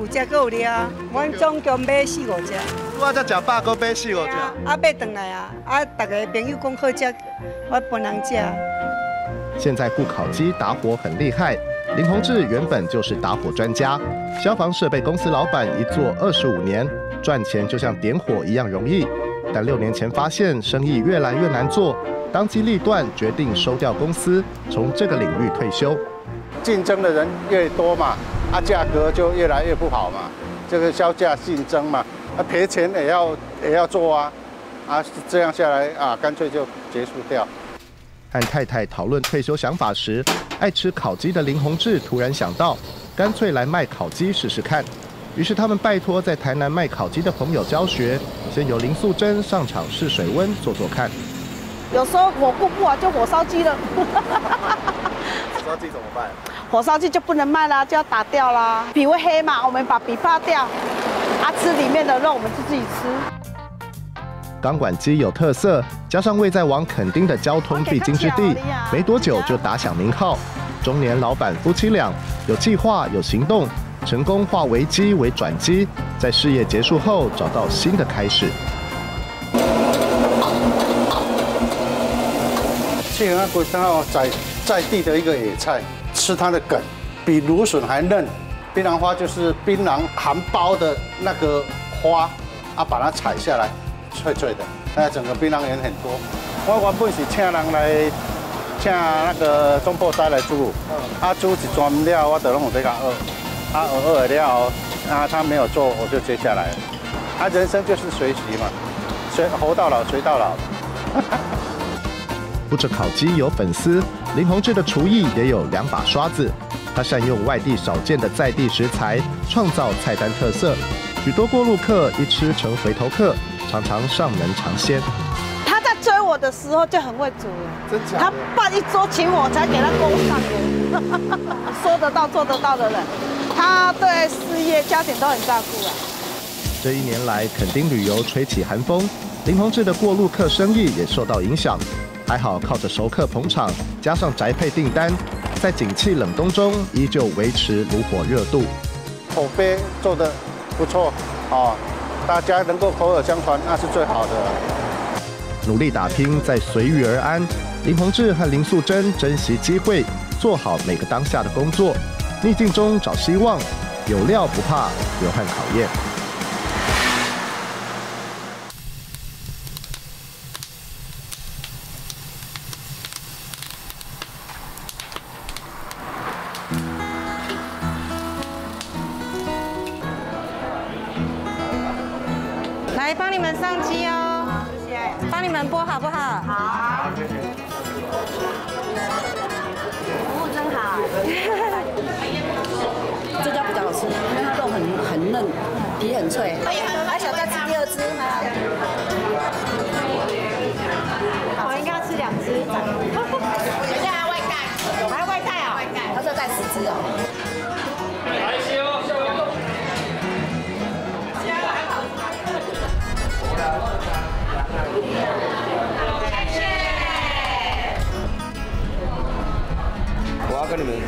有食够有了，阮总共买4、5只。我才食饱，搁买4、5只。啊，买回来啊！啊，大家朋友讲好食，我不能吃。现在顾烤鸡打火很厉害，林宏志原本就是打火专家，消防设备公司老板一做25年，赚钱就像点火一样容易。但6年前发现生意越来越难做，当机立断决定收掉公司，从这个领域退休。竞争的人越多嘛。 啊，价格就越来越不好嘛，这个销价竞争嘛，啊，赔钱也要做啊，啊，这样下来啊，干脆就结束掉。和太太讨论退休想法时，爱吃烤鸡的林宏志突然想到，干脆来卖烤鸡试试看。于是他们拜托在台南卖烤鸡的朋友教学，先由林素贞上场试水温做做看。有时候我顾不好就火烧鸡了。火烧鸡怎么办？ 火烧鸡就不能卖啦，就要打掉啦。皮会黑嘛，我们把皮扒掉，啊，吃里面的肉，我们就自己吃。钢管鸡有特色，加上位在往垦丁的交通必经之地，没多久就打响名号。中年老板夫妻俩有计划有行动，成功化危机为转机，在事业结束后找到新的开始。这个国家哦，在地的一个野菜。 吃它的梗，比芦笋还嫩。槟榔花就是槟榔含苞的那个花，啊，把它采下来，脆脆的。那整个槟榔园很多。我原本是请人来，请那个中破斋来煮，啊，煮一转了，我就拢有在讲熬，啊，熬了了，啊，他没有做，我就接下来。啊，人生就是学习嘛，学活到老，学到老。不止烤鸡有粉丝。 林宏志的厨艺也有2把刷子，他善用外地少见的在地食材，创造菜单特色。许多过路客一吃成回头客，常常上门尝鲜。他在追我的时候就很会煮了，真假的？他办一桌请我才给他供上的，说得到做得到的人，他对事业家庭都很照顾啊。这1年来，垦丁旅游吹起寒风，林宏志的过路客生意也受到影响。 还好，靠着熟客捧场，加上宅配订单，在景气冷冬中依旧维持炉火热度。口碑做得不错啊，大家能够口耳相传，那是最好的。努力打拼，在随遇而安。林宏志和林素贞珍惜机会，做好每个当下的工作，逆境中找希望，有料不怕流汗考验。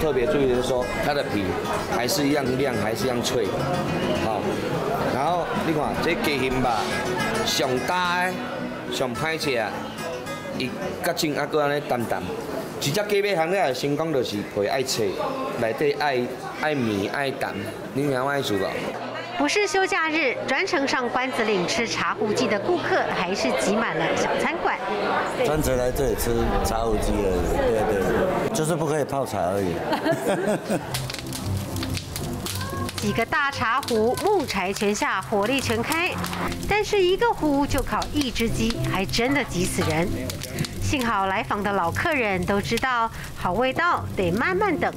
特别注意的是说，它的皮还是一样亮，还是一样脆，好。然后你看这鸡胸吧，上大、上歹食，伊较正还搁安尼淡淡。一只鸡尾行了成功，就是皮爱脆，内底爱绵爱淡，你明我意思无？ 不是休假日，专程上关子岭吃茶壶鸡的顾客还是挤满了小餐馆。专程来这里吃茶壶鸡而已，对，就是不可以泡茶而已。几个大茶壶，木柴全下，火力全开，但是一个壶就烤1只鸡，还真的急死人。幸好来访的老客人都知道，好味道得慢慢等。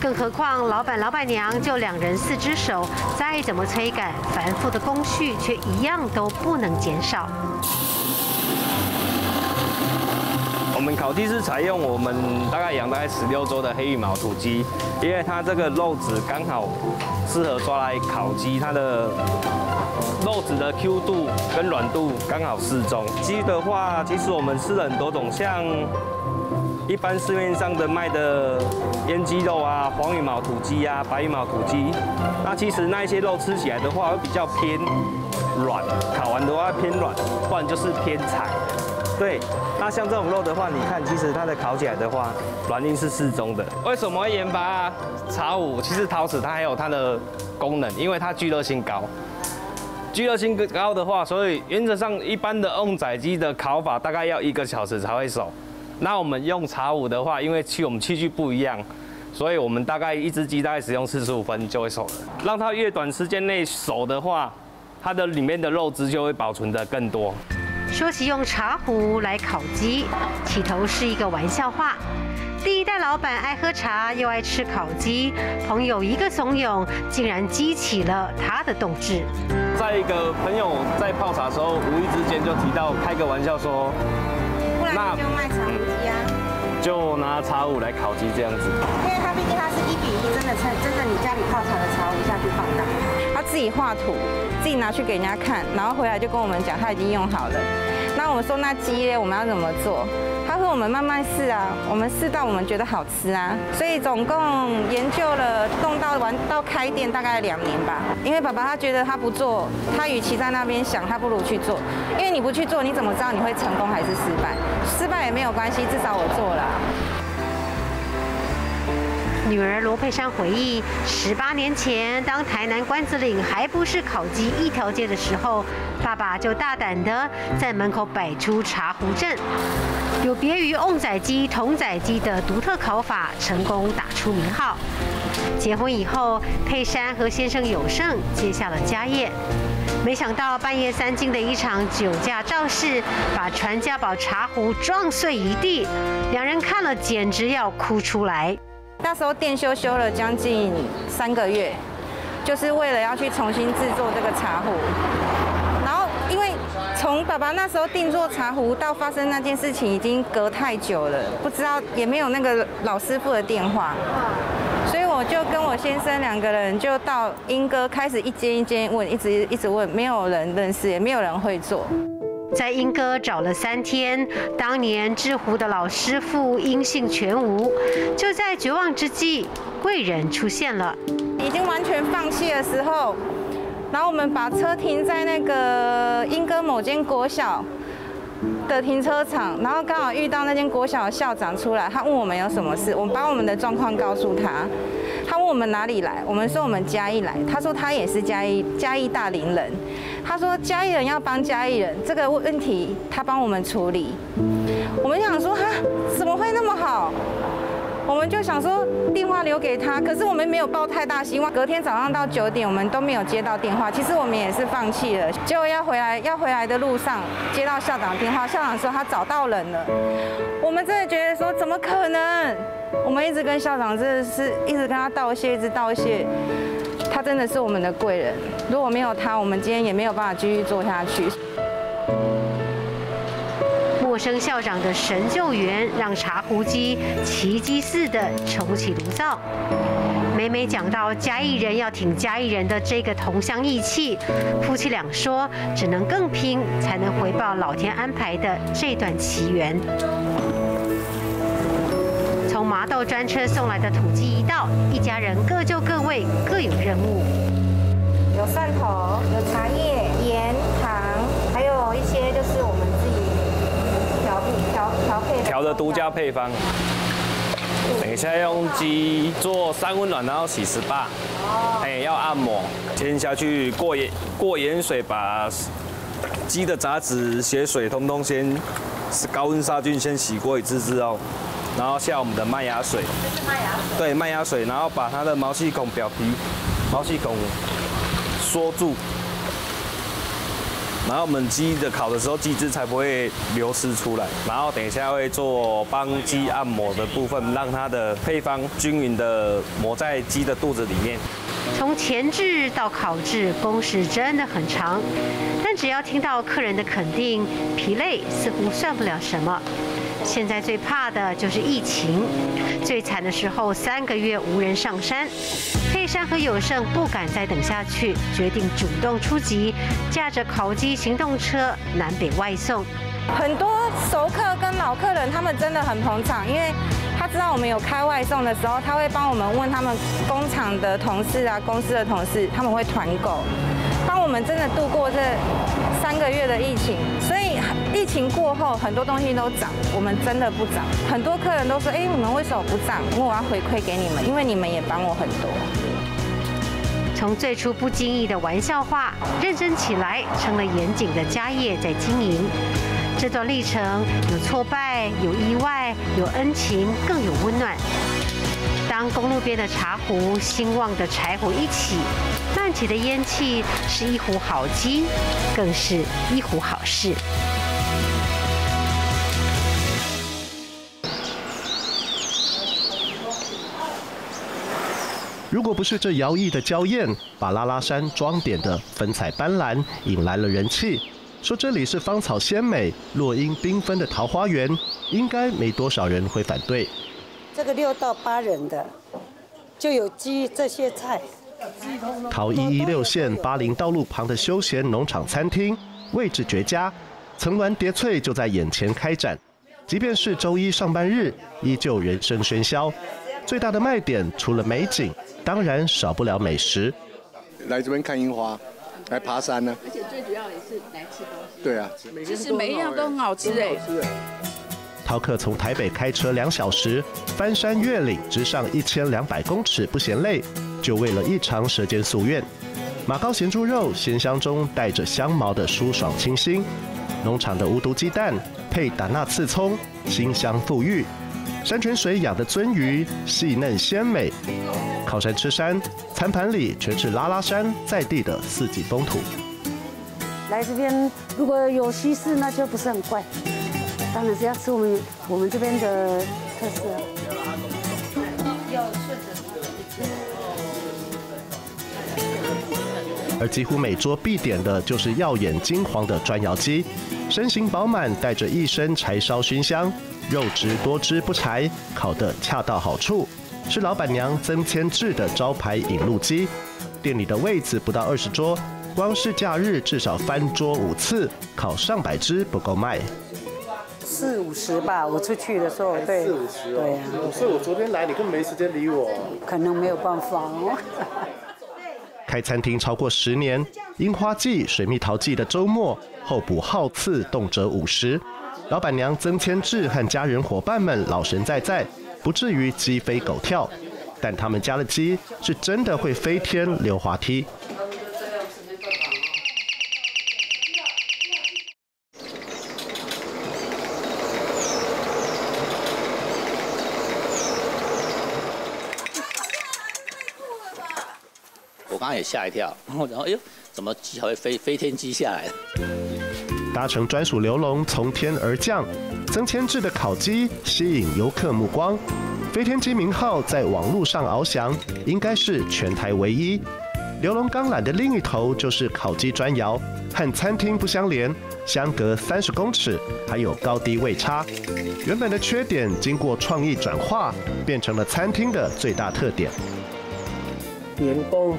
更何况，老板、老板娘就2人4只手，再怎么催赶，繁复的工序却一样都不能减少。们烤鸡是采用我们大概养16周的黑羽毛土鸡，因为它这个肉质刚好适合抓来烤鸡，它的肉质的 Q 度跟软度刚好适中。鸡的话，其实我们吃了很多种，像一般市面上的卖的腌鸡肉啊、黄羽毛土鸡啊、白羽毛土鸡，那其实那一些肉吃起来的话会比较偏软，烤完的话偏软，不然就是偏柴。 对，那像这种肉的话，你看，其实它的烤起来的话，软硬是适中的。为什么会研发茶五？其实陶瓷它还有它的功能，因为它聚热性高。聚热性高的话，所以原则上一般的瓮仔鸡的烤法大概要1个小时才会熟。那我们用茶五的话，因为我们器具不一样，所以我们大概一只鸡大概使用45分就会熟了。让它越短时间内熟的话，它的里面的肉汁就会保存得更多。 说起用茶壶来烤鸡，起头是一个玩笑话。第一代老板爱喝茶又爱吃烤鸡，朋友一个怂恿，竟然激起了他的动志。在一个朋友在泡茶的时候，无意之间就提到开个玩笑说，不然就卖茶壶鸡啊，就拿茶壶来烤鸡这样子。因为它毕竟它是1:1，真的你家里泡茶的茶壶下去放大，他自己画图。 自己拿去给人家看，然后回来就跟我们讲他已经用好了。那我们说那鸡呢，我们要怎么做？他说我们慢慢试啊，我们试到我们觉得好吃啊。所以总共研究了到开店大概2年吧。因为爸爸他觉得他不做，他与其在那边想，他不如去做。因为你不去做，你怎么知道你会成功还是失败？失败也没有关系，至少我做了。 女儿罗佩珊回忆，18年前，当台南关子岭还不是烤鸡一条街的时候，爸爸就大胆地在门口摆出茶壶阵，有别于瓮仔鸡、筒仔鸡的独特烤法，成功打出名号。结婚以后，佩珊和先生有胜接下了家业。 没想到半夜3更的一场酒驾肇事，把传家宝茶壶撞碎一地，两人看了简直要哭出来。那时候店修了将近3个月，就是为了要去重新制作这个茶壶。然后因为从爸爸那时候定做茶壶到发生那件事情已经隔太久了，不知道也没有那个老师傅的电话。 所以我就跟我先生2个人就到莺歌，开始一间一间问，一直问，没有人认识，也没有人会做。在莺歌找了3天，当年制壶的老师傅音信全无。就在绝望之际，贵人出现了。已经完全放弃的时候，然后我们把车停在那个莺歌某间国小的停车场，然后刚好遇到那间国小的校长出来，他问我们有什么事，我们把我们的状况告诉他。他问我们哪里来，我们说我们嘉义来。他说他也是嘉义大林人，他说嘉义人要帮嘉义人这个问题，他帮我们处理。我们想说哈，怎么会那么好？我们就想说电话留给他，可是我们没有抱太大希望。隔天早上到9点，我们都没有接到电话，其实我们也是放弃了。结果要回来的路上接到校长电话，校长说他找到人了。我们真的觉得说怎么可能？我们一直跟校长真的是一直跟他道谢，一直道谢。他真的是我们的贵人，如果没有他，我们今天也没有办法继续做下去。 陌生校长的神救援，让茶壶鸡奇迹似的重启炉灶。每讲到嘉义人要挺嘉义人的这个同乡义气，夫妻俩说只能更拼，才能回报老天安排的这段奇缘。从麻豆专车送来的土鸡一到，一家人各就各位，各有任务。有蒜头，有茶叶、盐、糖，还有一些就是我们自己。 调的独家配方，等一下用鸡做3温暖，然后洗18，哎，要按摩，先下去过盐水，把鸡的杂质、血水通通先高温杀菌，先洗过一次之后，然后下我们的麦芽水，这是麦芽水，对，麦芽水，然后把它的毛细孔表皮、毛细孔缩住。 然后我们鸡的烤的时候，鸡汁才不会流失出来。然后等一下会做帮鸡按摩的部分，让它的配方均匀的抹在鸡的肚子里面。从前置到烤制，工时真的很长，但只要听到客人的肯定，疲累似乎算不了什么。现在最怕的就是疫情，最惨的时候3个月无人上山。佩珊和友胜不敢再等下去，决定主动出击，驾着烤鸡行动车南北外送。很多熟客跟老客人他们真的很捧场，因为他知道我们有开外送的时候，他会帮我们问他们工厂的同事啊、公司的同事，他们会团购，帮我们真的度过这3个月的疫情。所以疫情过后，很多东西都涨，我们真的不涨。很多客人都说：“哎，你们为什么不涨？”因为我要回馈给你们，因为你们也帮我很多。 从最初不经意的玩笑话，认真起来，成了严谨的家业在经营。这段历程有挫败，有意外，有恩情，更有温暖。当公路边的茶壶、兴旺的柴火一起，漫起的烟气是一壶好鸡，更是一壶好事。 如果不是这摇曳的娇艳，把拉拉山装点的粉彩斑斓，引来了人气。说这里是芳草鲜美、落英缤纷的桃花源，应该没多少人会反对。这个6到8人的，就有鸡这些菜。桃116线80道路旁的休闲农场餐厅，位置绝佳，层峦叠翠就在眼前开展。即便是周一上班日，依旧人声喧嚣。最大的卖点除了美景。 当然少不了美食，来这边看樱花，来爬山呢。而且最主要也是来吃东西。对啊，其实每一样都很好吃哎。饕客从台北开车2小时，翻山越岭，直上1200公尺不嫌累，就为了一尝舌尖夙愿。马高咸猪肉咸香中带着香茅的舒爽清新，农场的无毒鸡蛋配打纳刺葱，清香馥郁。 山泉水养的鳟鱼细嫩鲜美，靠山吃山，餐盘里全是拉拉山在地的四季风土。来这边如果有西式，那就不是很怪，当然是要吃我们这边的特色。而几乎每桌必点的就是耀眼金黄的砖窑鸡，身形饱满，带着一身柴烧熏香。 肉质多汁不柴，烤得恰到好处，是老板娘曾千志的招牌引路鸡。店里的位子不到20桌，光是假日至少翻桌5次，烤上百只不够卖。40、50吧，我出去的时候对。40、50、哦。对呀、啊。所以我昨天来，你根本没时间理我。可能没有办法哦。开餐厅超过10年，樱花季、水蜜桃季的周末，候补号次动辄50。 老板娘曾千志和家人伙伴们老神在在，不至于鸡飞狗跳，但他们家的鸡是真的会飞天溜滑梯。我刚刚也吓一跳，然后哎呦，怎么鸡还会飞天鸡下来？ 搭乘专属流笼从天而降，曾千志的烤鸡吸引游客目光。飞天鸡名号在网络上翱翔，应该是全台唯一。流笼钢缆的另一头就是烤鸡砖窑，和餐厅不相连，相隔30公尺，还有高低位差。原本的缺点经过创意转化，变成了餐厅的最大特点。员工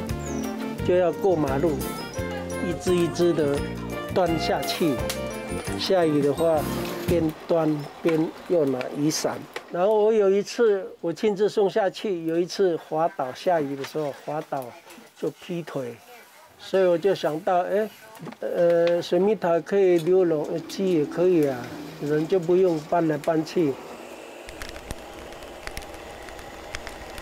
就要过马路，一只一只的。 端下去，下雨的话，边端边又拿雨伞。然后我有一次我亲自送下去，有一次滑倒，下雨的时候滑倒就劈腿，所以我就想到，哎，水蜜桃可以溜笼，鸡也可以啊，人就不用搬来搬去。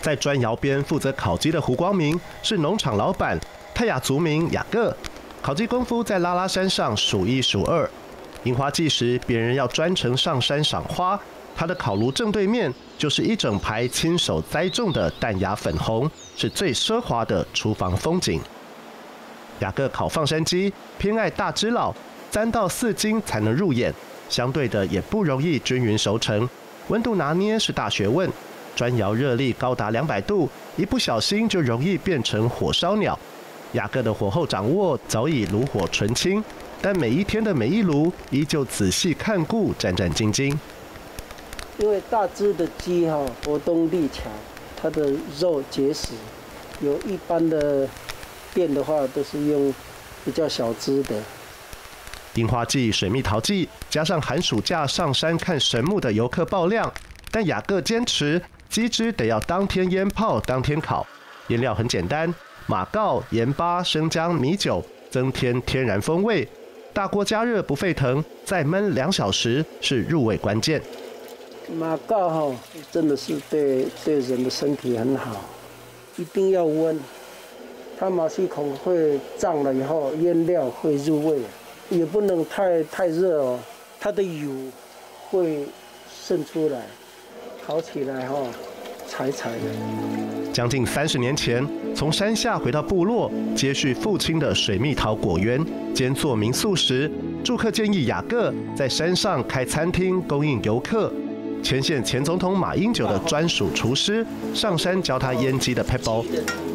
在砖窑边负责烤鸡的胡光明是农场老板，泰雅族名雅各。 烤鸡功夫在拉拉山上数一数二。樱花季时，别人要专程上山赏花，他的烤炉正对面就是一整排亲手栽种的淡雅粉红，是最奢华的厨房风景。雅各烤放山鸡偏爱大只佬，3到4斤才能入眼，相对的也不容易均匀熟成，温度拿捏是大学问。砖窑热力高达200度，一不小心就容易变成火烧鸟。 雅各的火候掌握早已炉火纯青，但每一天的每一炉依旧仔细看顾，战战兢兢。因为大只的鸡哈活动力强，它的肉结实。有一般的店的话，都是用比较小只的。樱花季、水蜜桃季，加上寒暑假上山看神木的游客爆量，但雅各坚持鸡汁得要当天腌泡、当天烤，腌料很简单：马告、盐巴、生姜、米酒，增添天然风味。 大锅加热不沸腾，再焖2小时是入味关键。马告哈，真的是对人的身体很好，一定要温。它毛细孔会胀了以后，腌料会入味，也不能太热哦，它的油会渗出来，烤起来哈，柴柴的。将近30年前，从山下回到部落，接续父亲的水蜜桃果园。 兼做民宿时，住客建议雅各在山上开餐厅供应游客。前总统马英九的专属厨师上山教他腌鸡的撇步，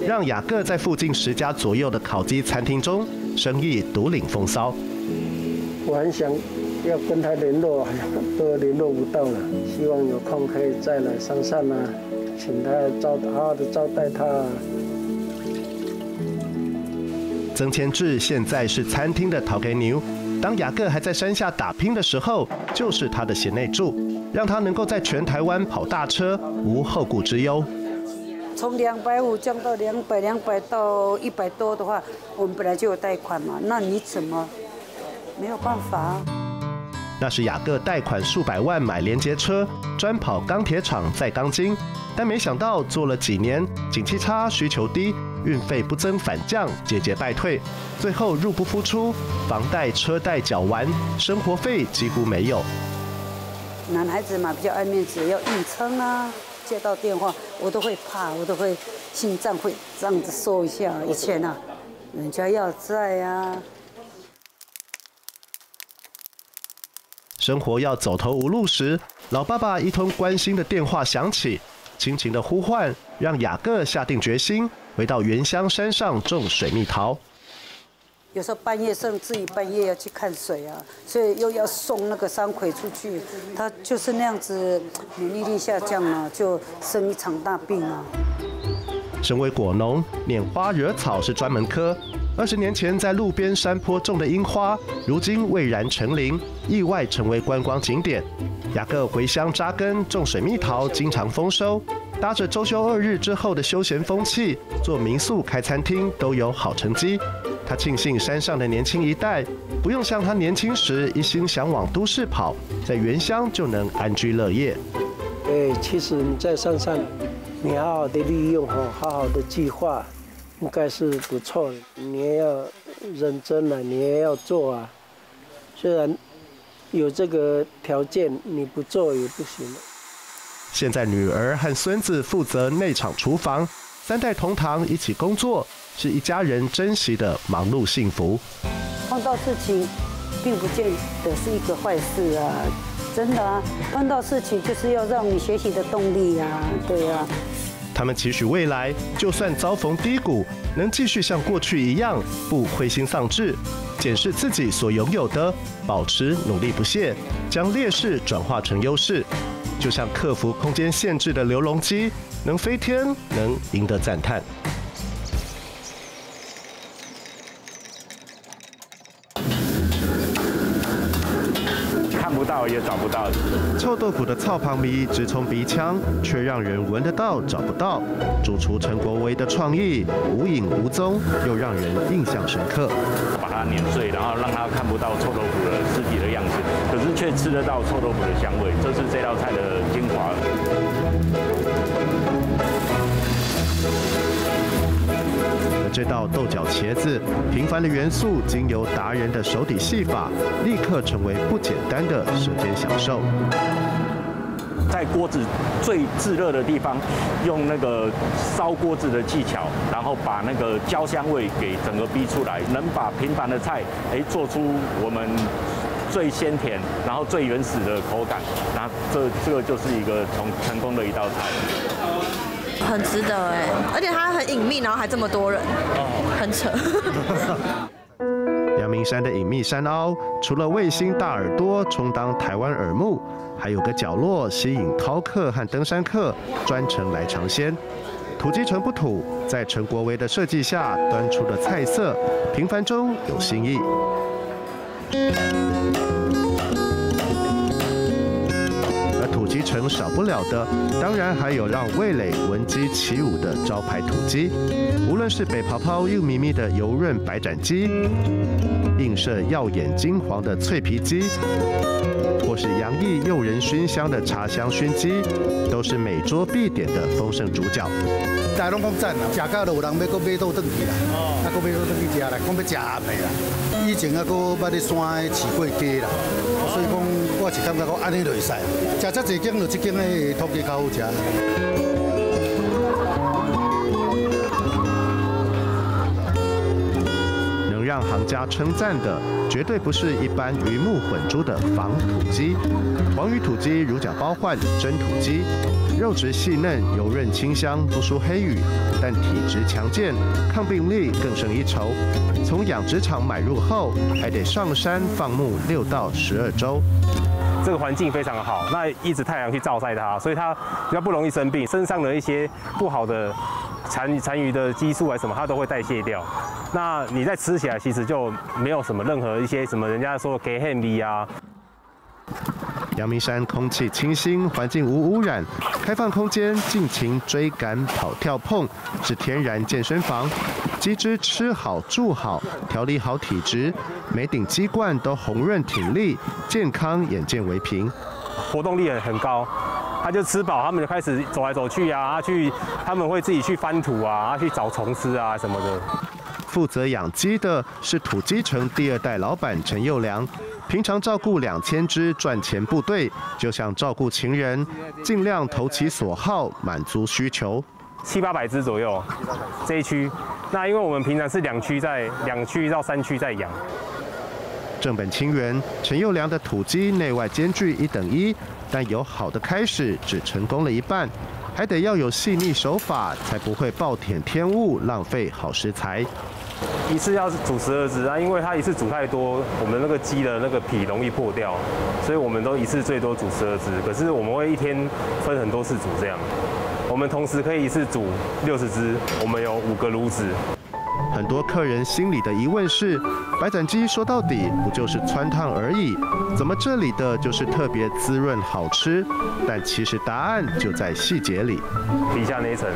让雅各在附近10家左右的烤鸡餐厅中，生意独领风骚。我很想要跟他联络，都联络不到了。希望有空可以再来上山啊，请他好好的招待他。 曾千志现在是餐厅的头家娘。当雅各还在山下打拼的时候，就是他的贤内助，让他能够在全台湾跑大车，无后顾之忧。从250降到200到100多的话，我们本来就有贷款嘛，那你怎么没有办法啊？那是雅各贷款数百万买连结车，专跑钢铁厂载钢筋，但没想到做了几年，景气差，需求低。 运费不增反降，节节败退，最后入不敷出，房贷、车贷缴完，生活费几乎没有。男孩子嘛比较爱面子，要硬撑啊。接到电话，我都会怕，我都会心脏会这样子收一下。以前啊，人家要债啊，生活要走投无路时，老爸爸一通关心的电话响起，亲情的呼唤让雅各下定决心。 回到原乡山上种水蜜桃，有时候半夜甚至自己半夜要去看水啊，所以又要送那个山葵出去，他就是那样子免疫力下降啊，就生一场大病啊。身为果农，拈花惹草是专门科。20年前在路边山坡种的樱花，如今蔚然成林，意外成为观光景点。雅各回乡扎根种水蜜桃，经常丰收。 搭着周休2日之后的休闲风气，做民宿、开餐厅都有好成绩。他庆幸山上的年轻一代不用像他年轻时一心想往都市跑，在原乡就能安居乐业。哎，其实你在山上，你好好的利用哦，好好的计划，应该是不错。你也要认真啊，你也要做啊。虽然有这个条件，你不做也不行。 现在女儿和孙子负责内场厨房，3代同堂一起工作，是一家人珍惜的忙碌幸福。碰到事情，并不见得是一个坏事啊，真的啊，碰到事情就是要让你学习的动力啊，对啊。他们期许未来，就算遭逢低谷，能继续像过去一样，不灰心丧志，检视自己所拥有的，保持努力不懈，将劣势转化成优势。 就像克服空间限制的流浪鸡，能飞天，能赢得赞叹。看不到也找不到。臭豆腐的草旁鼻直冲鼻腔，却让人闻得到找不到。主厨陈国维的创意无影无踪，又让人印象深刻。把它碾碎，然后让它看不到臭豆腐的尸体的样子，可是却吃得到臭豆腐的香味。 是这道菜的精华。这道豆角茄子，平凡的元素经由达人的手底戏法，立刻成为不简单的舌尖享受。在锅子最炙热的地方，用那个烧锅子的技巧，然后把那个焦香味给整个逼出来，能把平凡的菜，做出我们。 最鲜甜，然后最原始的口感，那这个就是一个成功的一道菜，很值得哎，而且它很隐秘，然后还这么多人，很扯。阳明山的隐秘山凹，除了卫星大耳朵充当台湾耳目，还有个角落吸引饕客和登山客专程来尝鲜。土鸡城不土，在陈国维的设计下端出的菜色，平凡中有新意。 土鸡城少不了的，当然还有让味蕾闻鸡起舞的招牌土鸡。无论是北泡泡又咪咪的油润白斩鸡，映射耀眼金黄的脆皮鸡，或是洋溢诱人熏香的茶香熏鸡，都是每桌必点的丰盛主角。大家拢讲赞啦，食到就有人要搁买倒转去啦，啊，搁买倒转去食啦，讲要食暗的啦。以前啊，搁捌咧山饲过鸡啦，所以讲我是感觉讲安尼就会使，食遮。 一间就一间的土鸡较好食。能让行家称赞的，绝对不是一般鱼目混珠的仿土鸡。黄鱼土鸡如假包换真土鸡，肉质细嫩、油润、清香，不输黑鱼，但体质强健，抗病力更胜一筹。从养殖场买入后，还得上山放牧6到12周。 这个环境非常好，那一直太阳去照晒它，所以它比较不容易生病，身上的一些不好的残余的激素啊什么，它都会代谢掉。那你在吃起来其实就没有什么任何一些什么人家说给 handy 啊。阳明山空气清新，环境无污染，开放空间尽情追赶跑跳碰，是天然健身房。 鸡只吃好住好，调理好体质，每顶鸡冠都红润挺立，健康眼见为凭，活动力很高。它就吃饱，它们就开始走来走去啊，它们会自己去翻土啊，去找虫吃啊什么的。负责养鸡的是土鸡城第二代老板陈佑良，平常照顾2000只赚钱部队，就像照顾情人，尽量投其所好，满足需求。 700-800只左右，这一区。那因为我们平常是2区到3区在养。正本清源，陈佑良的土鸡内外兼具1等1，但有好的开始只成功了一半，还得要有细腻手法，才不会暴殄天物，浪费好食材。一次要煮12只啊，因为它一次煮太多，我们那个鸡的那个皮容易破掉，所以我们都一次最多煮12只。可是我们会一天分很多次煮这样。 我们同时可以一次煮60只，我们有5个炉子。很多客人心里的疑问是：白斩鸡说到底不就是汆烫而已，怎么这里的就是特别滋润好吃？但其实答案就在细节里。底下那一层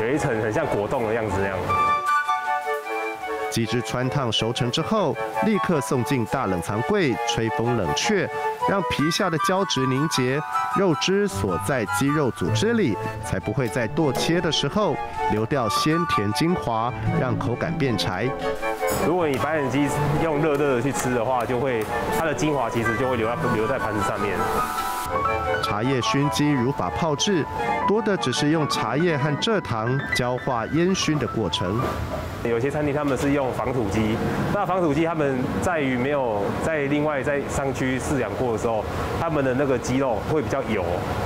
有一层很像果冻的样子那样。鸡汁汆烫熟成之后，立刻送进大冷藏柜吹风冷却。 让皮下的胶质凝结，肉汁锁在鸡肉组织里，才不会在剁切的时候流掉鲜甜精华，让口感变柴。如果你白斩鸡用热的去吃的话，就会它的精华其实就会留在盘子上面。茶叶熏鸡如法泡制，多的只是用茶叶和蔗糖焦化烟熏的过程。 有些餐厅他们是用仿土鸡，那仿土鸡他们在于没有在另外在上区饲养过的时候，他们的那个鸡肉会比较油，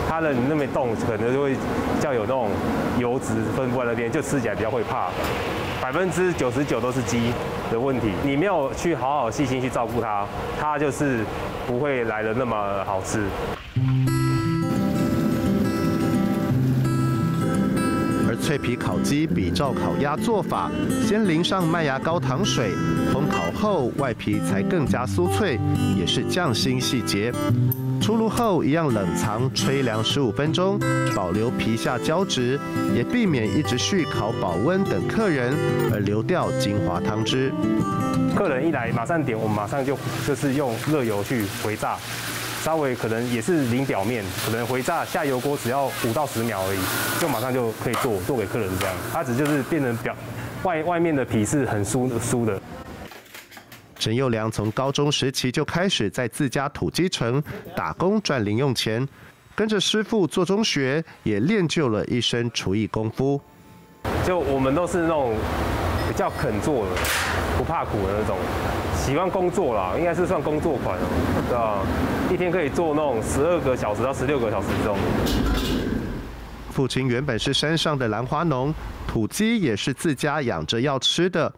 它的那边冻可能就会比较有那种油脂分布在那边，就吃起来比较会怕。99%都是鸡的问题，你没有去好好细心去照顾它，它就是不会来得那么好吃。 脆皮烤鸡比照烤鸭做法，先淋上麦芽高糖水，烘烤后外皮才更加酥脆，也是匠心细节。出炉后一样冷藏吹凉15分钟，保留皮下胶质，也避免一直续烤保温等客人而流掉精华汤汁。客人一来马上点，我们马上就是用热油去回炸。 稍微可能也是淋表面，可能回炸下油锅只要5到10秒而已，就马上就可以做给客人这样。它只就是变成外面的皮是很酥的。陈佑良从高中时期就开始在自家土鸡城打工赚零用钱，跟着师傅做中学，也练就了一身厨艺功夫。就我们都是那种比较肯做的，不怕苦的那种。 喜欢工作啦，应该是算工作款，对吧？一天可以做那种12个小时到16个小时这种。父亲原本是山上的兰花农，土鸡也是自家养着要吃的。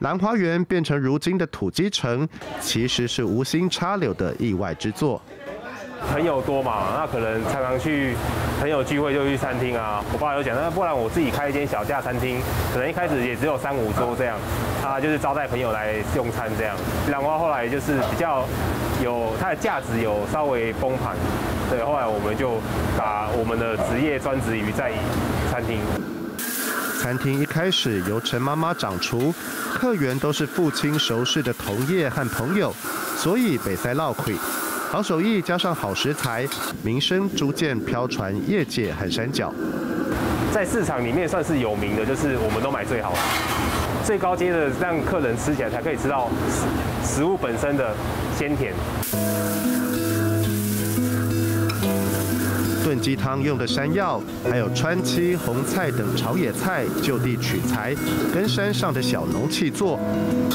兰花园变成如今的土鸡城，其实是无心插柳的意外之作。 朋友多嘛，那可能常常去朋友聚会就去餐厅啊。我爸有讲，那不然我自己开一间小架餐厅，可能一开始也只有3-5桌这样，就是招待朋友来用餐这样。然后后来就是比较有它的价值有稍微崩盘，对，后来我们就把我们的职业专职于在餐厅。餐厅一开始由陈妈妈掌厨，客源都是父亲熟识的同业和朋友，所以北塞落亏。 好手艺加上好食材，名声逐渐飘传业界和山脚。在市场里面算是有名的，就是我们都买最好的、最高阶的，让客人吃起来才可以吃到食物本身的鲜甜。炖鸡汤用的山药，还有川七、红菜等朝野菜，就地取材，跟山上的小农契作。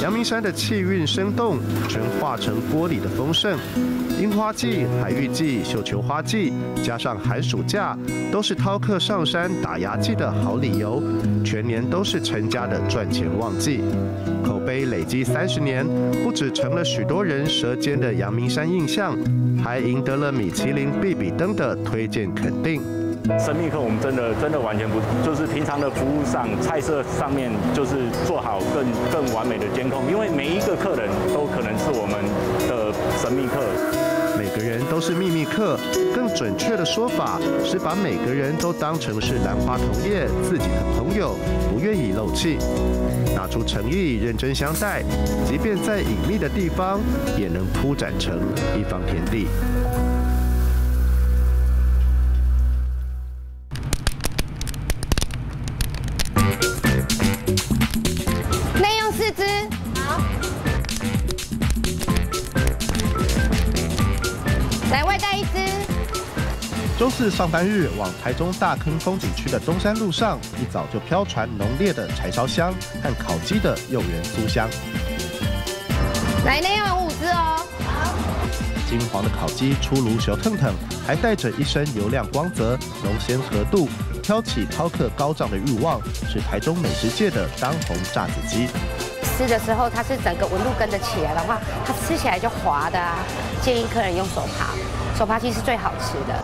阳明山的气韵生动，全化成锅里的丰盛。 樱花季、海芋季、绣球花季，加上寒暑假，都是饕客上山打牙祭的好理由。全年都是陈家的赚钱旺季，口碑累积30年，不只成了许多人舌尖的阳明山印象，还赢得了米其林必比登的推荐肯定。生命课我们真的完全不，就是平常的服务上、菜色上面，就是做好更完美的监控，因为每一个客人都可能是我们的生命客。 每个人都是秘密客，更准确的说法是把每个人都当成是兰花同业自己的朋友，不愿意漏气，拿出诚意，认真相待，即便在隐秘的地方，也能铺展成一方天地。内用4只。好。 来外带1只。周4上班日，往台中大坑风景区的东山路上，一早就飘传浓烈的柴烧香和烤鸡的诱人酥香。来内用5只哦。好。金黄的烤鸡出炉熟腾腾，还带着一身油亮光泽，浓鲜合度，挑起饕客高涨的欲望，是台中美食界的当红炸子鸡。 吃的时候，它是整个纹路跟着起来的话，它吃起来就滑的啊。建议客人用手扒，手扒其实是最好吃的。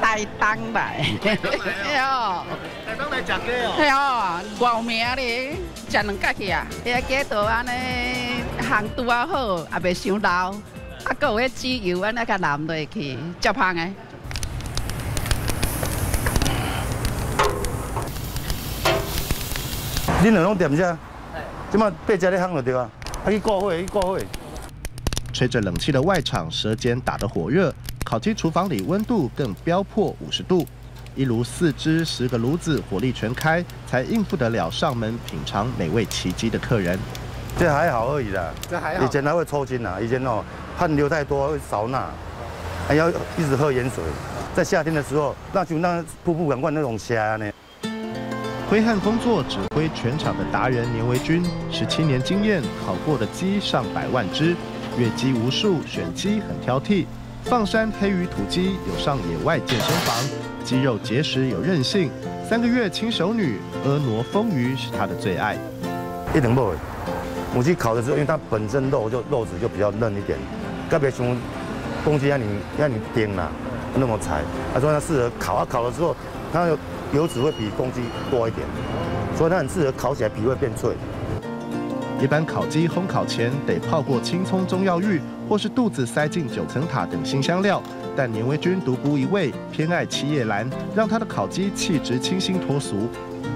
台东来，哟，台东来食鸡哦，嘿哦，外面咧食两角去啊，伊个鸡都安尼烘拄啊好，也袂伤老，啊，佮有迄籽油安尼甲淋落去，足香个。 你两拢点只？ 这么被家里夯了对吧？还去挂会，去挂会。吹着冷气的外场，舌尖打得火热。烤鸡厨房里温度更飙破50度，一炉4只，10个炉子，火力全开，才应付得了上门品尝美味奇鸡的客人。这还好而已啦，这还好。以前还会抽筋啊，以前哦汗流太多会少钠，还要一直喝盐水。在夏天的时候，那就那瀑布感灌那种虾呢。 挥汗工作指挥全场的达人年维君，17年经验，烤过的鸡上100万只，越鸡无数，选鸡很挑剔。放山黑鱼土鸡有上野外健身房，鸡肉结实有韧性。3个月亲手女婀娜丰腴是她的最爱。一点不会，母鸡烤的时候，因为它本身肉质就比较嫩一点，特别像公鸡让你颠啦，那么柴。他说它适合烤啊，烤的时候它有。 油脂会比公鸡多一点，所以它很适合烤起来，皮会变脆。一般烤鸡烘烤前得泡过青葱、中药浴，或是肚子塞进9层塔等辛香料。但年维君独孤一味，偏爱七叶兰，让他的烤鸡气质清新脱俗。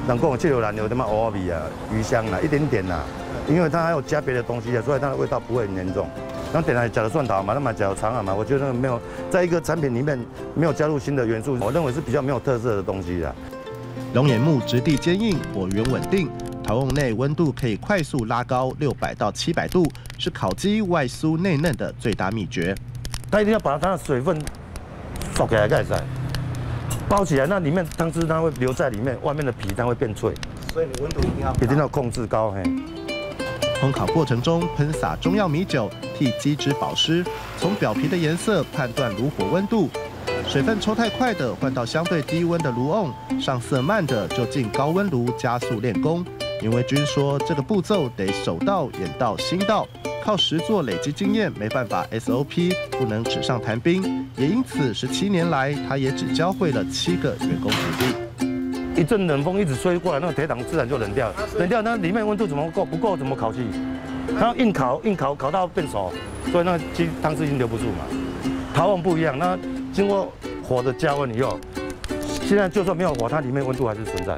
人讲七叶兰有他妈欧米啊、鱼香啦、啊，一点点啦、啊，因为它还有加别的东西的、啊，所以它的味道不会很严重。然后点来假的蒜头嘛，那么假的肠啊嘛，我觉得没有在一个产品里面没有加入新的元素，我认为是比较没有特色的东西的、啊。 龙眼木质地坚硬，火源稳定，陶瓮内温度可以快速拉高600到700度，是烤鸡外酥内嫩的最大秘诀。它一定要把它的水分收起来，盖在包起来，那里面汤汁它会留在里面，外面的皮它会变脆，所以你温度一定要控制高。嘿，烘烤过程中喷洒中药米酒，替鸡汁保湿，从表皮的颜色判断炉火温度。 水分抽太快的换到相对低温的炉瓮，上色慢的就进高温炉加速炼功。因为军说这个步骤得手到、眼到、心到，靠实作累积经验没办法 SOP， 不能纸上谈兵。也因此，17年来，他也只教会了7个员工徒弟。一阵冷风一直吹过来，那个铁档自然就冷掉了。冷掉，那里面温度怎么够不够？怎么烤起？然后硬烤，硬烤，烤到变熟，所以那鸡汤汁已经留不住嘛。陶瓮不一样，那经过火的加温以后，现在就算没有火，它里面温度还是存在。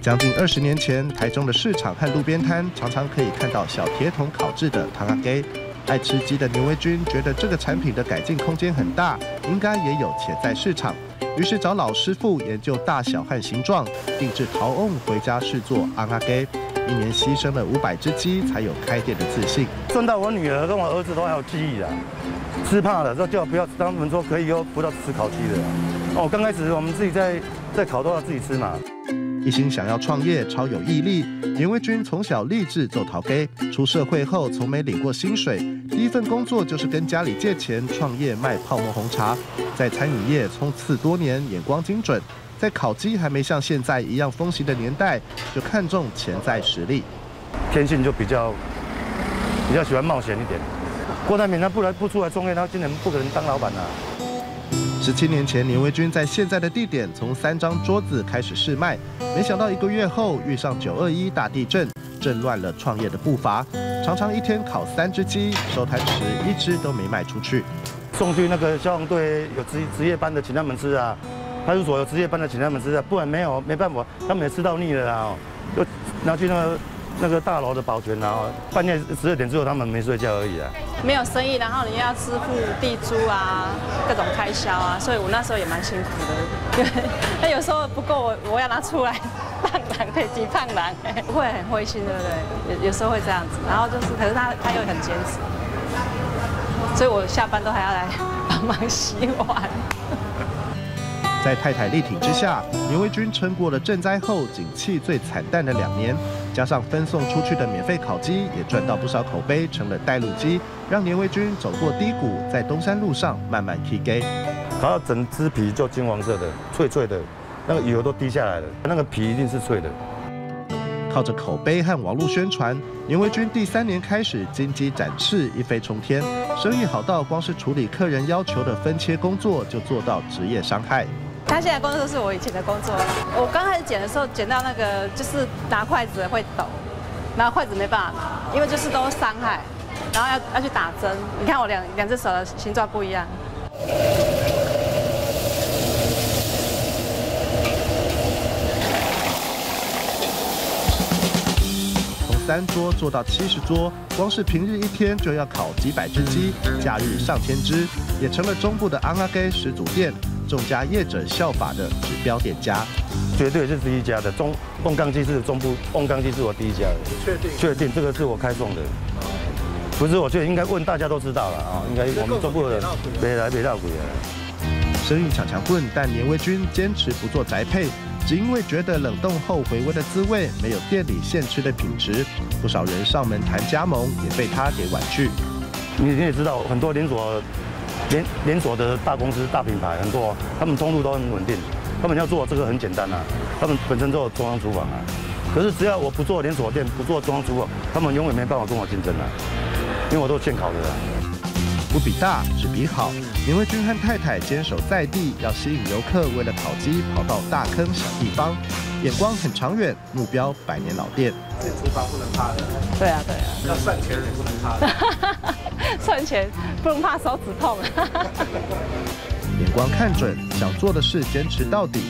将近20年前，台中的市场和路边摊常常可以看到小铁桶烤制的糖阿给。爱吃鸡的牛维君觉得这个产品的改进空间很大，应该也有潜在市场，于是找老师傅研究大小和形状，定制陶瓮回家试做糖阿给。1年牺牲了500只鸡，才有开店的自信。算到我女儿跟我儿子都还有记忆啦，吃怕了，说叫不要，他们说可以以后不要吃烤鸡的。哦，刚开始我们自己在烤都要自己吃嘛。 一心想要创业，超有毅力。严威君从小立志做陶给，出社会后从没领过薪水，第一份工作就是跟家里借钱创业卖泡沫红茶。在餐饮业冲刺多年，眼光精准，在烤鸡还没像现在一样风行的年代，就看重潜在实力。天性就比较喜欢冒险一点。郭台铭他不出来创业，他今年不可能当老板啊。 17年前，林维君在现在的地点从3张桌子开始试卖，没想到1个月后遇上921大地震，震乱了创业的步伐。常常一天烤3只鸡，收摊时1只都没卖出去。送去那个消防队有职业班的，请他们吃啊；派出所有职业班的，请他们吃啊，不然没办法，他们也吃到腻了啊。就拿去那个大楼的保全啊，半夜12点之后他们没睡觉而已啊。 没有生意，然后你要支付地租啊，各种开销啊，所以我那时候也蛮辛苦的。对，那有时候不够，我要拿出来，胖狼可以挤胖狼，会很灰心，对不对？有时候会这样子，然后就是，可是他又很坚持，所以我下班都还要来帮忙洗碗。在太太力挺之下，牛维君撑过了震灾后景气最惨淡的2年。 加上分送出去的免费烤鸡，也赚到不少口碑，成了带路鸡，让年维君走过低谷，在东山路上慢慢起家。烤到整只皮就金黄色的，脆脆的，那个油都滴下来了，那个皮一定是脆的。靠着口碑和网络宣传，年维君第3年开始金鸡展翅，一飞冲天，生意好到光是处理客人要求的分切工作就做到职业伤害。 他现在工作是我以前的工作。我刚开始剪的时候，剪到那个就是拿筷子会抖，然后筷子没办法拿，因为就是都伤害，然后要去打针。你看我两只手的形状不一样。从3桌做到70桌，光是平日一天就要烤几百只鸡，假日上千只，也成了中部的糖阿给始祖店。 众家业者效法的指标店家，绝对是第一家的。瓮缸鸡是中部，瓮缸鸡是我第一家的。确定这个是我开创的，不是我确定，应该问大家都知道了啊。应该我们中部人别闹鬼了。生意强强棍，但年维君坚持不做宅配，只因为觉得冷冻后回温的滋味没有店里现吃的品质。不少人上门谈加盟，也被他给婉拒。你也知道，很多连锁的大公司、大品牌很多，他们通路都很稳定，他们要做这个很简单啊，他们本身就有中央厨房啊。可是只要我不做连锁店，不做中央厨房，他们永远没办法跟我竞争啊，因为我都现烤的啊。不比大，只比好。林维君和太太坚守在地，要吸引游客为了烤鸡跑到大坑小地方，眼光很长远，目标100年老店。这厨房不能怕的。对啊。要算钱也不能怕的。算钱不能怕手指痛。眼光看准，想做的事坚持到底，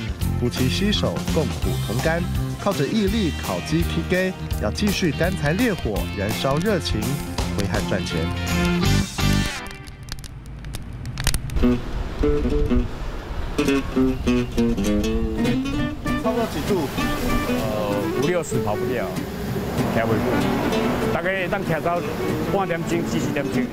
夫妻携手共苦同甘，靠着毅力烤鸡 PK， 要继续干柴烈火，燃烧热情，挥汗赚钱。差不多几度？5、60跑不掉。 听袂久，大概当徛到半点钟至4点钟。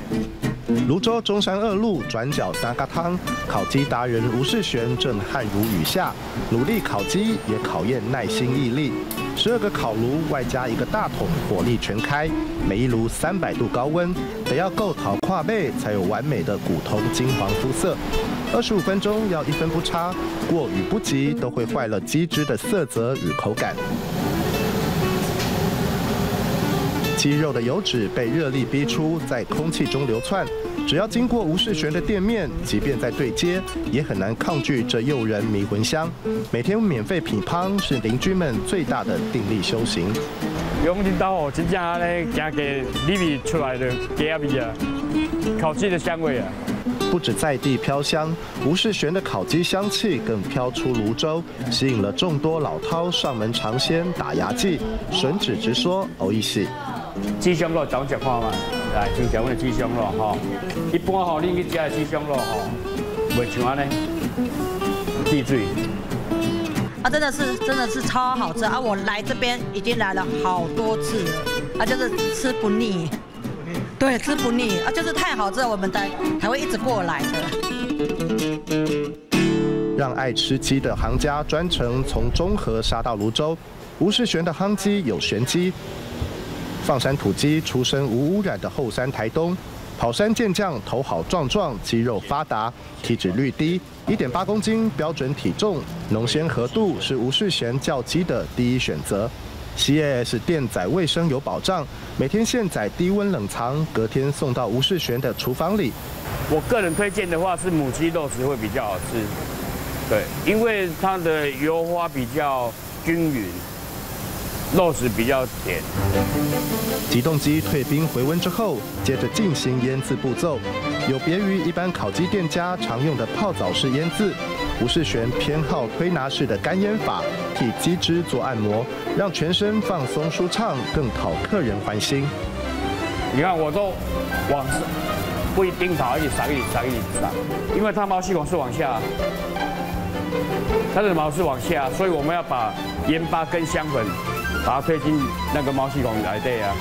泸州中山2路转角三家汤，烤鸡达人吴世璇正汗如雨下，努力烤鸡也考验耐心毅力。12个烤炉外加一个大桶，火力全开，每一炉300度高温，得要够烤跨背才有完美的古铜金黄肤色。25分钟要1分不差，过与不及都会坏了鸡汁的色泽与口感。鸡肉的油脂被热力逼出，在空气中流窜。只要经过吴世璇的店面，即便在对街，也很难抗拒这诱人迷魂香。每天免费品乓是邻居们最大的定力修行。用得到哦，真正咧，行过里面出来的鸡味啊，烤鸡的香味啊。 不止在地飘香，吴世璇的烤鸡香气更飘出泸州，吸引了众多老饕上门尝鲜打牙祭，吮指直说“哦一喜”。鸡胸肉怎食看嘛？来，先食我的鸡胸肉吼。一般吼，恁去食的鸡胸肉吼，袂像安尼滴水。啊，真的是超好吃啊！我来这边已经来了好多次了，啊，就是吃不腻。 对，吃不腻啊，就是太好吃了，我们才会一直过来的。让爱吃鸡的行家专程从中和杀到泸州，吴世璇的夯鸡有玄机，放山土鸡出身无污染的后山台东，跑山健将头好壮壮，肌肉发达，体脂率低， 1.8公斤标准体重，浓鲜合度是吴世璇叫鸡的第一选择。 CAS 电宰卫生有保障，每天现宰低温冷藏，隔天送到吴世璇的厨房里。我个人推荐的话是母鸡肉质会比较好吃，对，因为它的油花比较均匀，肉质比较甜。急冻鸡退冰回温之后，接着进行腌制步骤，有别于一般烤鸡店家常用的泡澡式腌制。 吴世璇偏好推拿式的干腌法，替鸡汁做按摩，让全身放松舒畅，更讨客人欢心。你看，我都往不一定跑，一直闪，因为它毛细孔是往下，它的毛是往下，所以我们要把盐巴跟香粉把它推进那个毛细孔来对啊，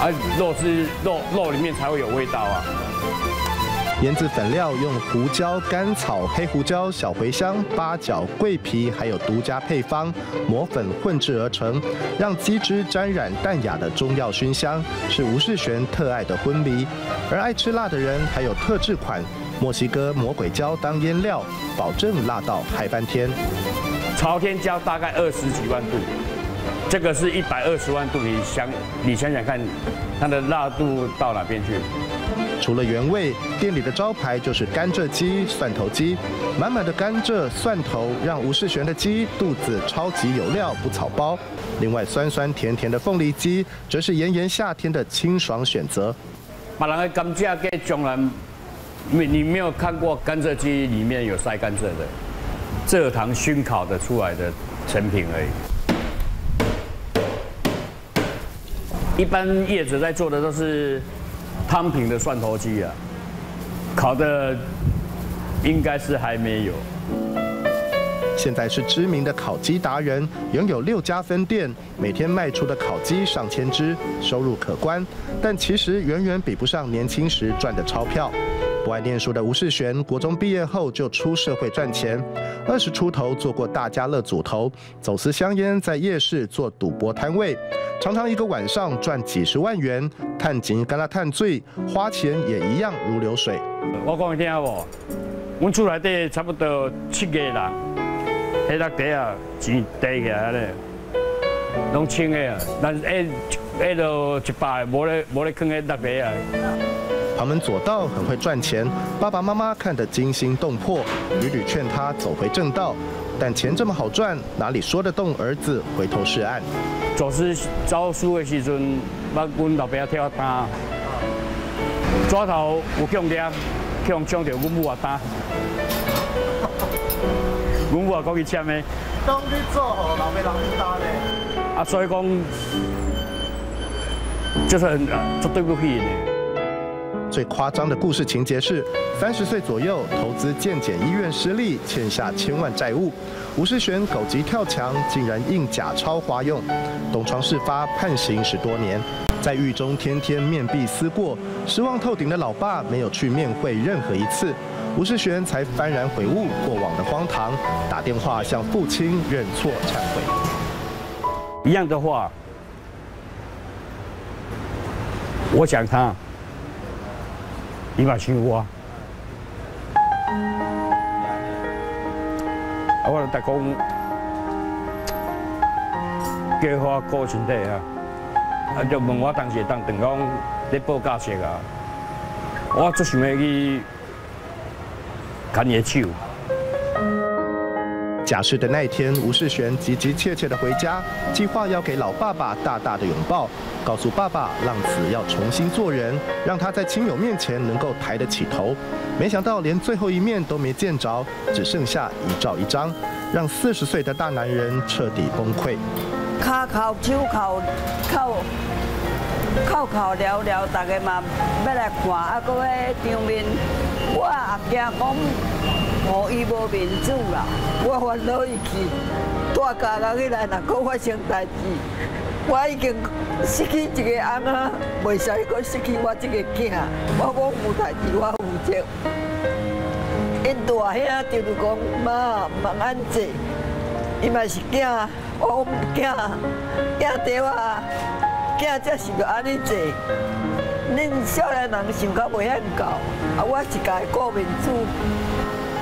啊肉里面才会有味道啊。 腌制粉料用胡椒、甘草、黑胡椒、小茴香、八角、桂皮，还有独家配方磨粉混制而成，让鸡汁沾染淡雅的中药熏香，是吴世璇特爱的昏迷。而爱吃辣的人还有特制款墨西哥魔鬼椒当腌料，保证辣到嗨翻天。朝天椒大概20几万度，这个是120万度，你想想看，它的辣度到哪边去？ 除了原味，店里的招牌就是甘蔗鸡、蒜头鸡，满满的甘蔗、蒜头让吴世璇的鸡肚子超级有料，不草包。另外，酸酸甜甜的凤梨鸡，则是炎炎夏天的清爽选择。别人的甘蔗鸡从来你没有看过甘蔗鸡里面有塞甘蔗的，蔗糖熏烤的出来的成品而已。一般业者在做的都是。 汤品的蒜头鸡啊，烤的应该是还没有。现在是知名的烤鸡达人，拥有6家分店，每天卖出的烤鸡上千只，收入可观。但其实远远比不上年轻时赚的钞票。不爱念书的吴世璇，国中毕业后就出社会赚钱，20出头做过大家乐组头，走私香烟，在夜市做赌博摊位。 常常一个晚上赚几10万元，探钱跟他探醉，花钱也一样如流水。我讲你听无？阮厝内底差不多7个人，迄落底啊钱袋起来咧，拢清的啊，但是迄落100无咧囥喺落底啊。旁门左道很会赚钱，爸爸妈妈看得惊心动魄，屡屡劝他走回正道。 但钱这么好赚，哪里说得动儿子回头是岸？走私走私的时阵，阮老爸跳单，抓头有强点，强抢着阮母啊单，阮母啊讲伊签的，当你做好老爸人去担的，啊所以讲，就是很绝对不起的。 最夸张的故事情节是，30岁左右投资健检医院失利，欠下千万债务。吴世璇狗急跳墙，竟然印假钞花用，东窗事发，判刑10多年，在狱中天天面壁思过，失望透顶的老爸没有去面会任何一次，吴世璇才幡然悔悟过往的荒唐，打电话向父亲认错忏悔。一样的话，我想他。 你把钱我，啊，我就讲，加花顾身体啊，啊就问我当时当长讲咧报教学啊，我足想要去牵伊手。 假释的那一天，吴世璇急急切切的回家，计划要给老爸爸大大的拥抱，告诉爸爸浪子要重新做人，让他在亲友面前能够抬得起头。没想到连最后一面都没见着，只剩下遗照一张，让40岁的大男人彻底崩溃。卡靠手靠靠靠靠了了，大家嘛要来看，啊，搁迄场面，我也惊讲。 哦，伊无面子啦，我烦恼伊去，大家人起来，若搁发生代志，我已经失去一个翁啊，袂使搁失去我一个囝，我有代志我负责。因大兄就是讲妈，望安坐，伊嘛是囝，我唔囝，囝对啊，囝才是要安尼坐。恁少年人想较袂遐高，啊，我是家顾面子。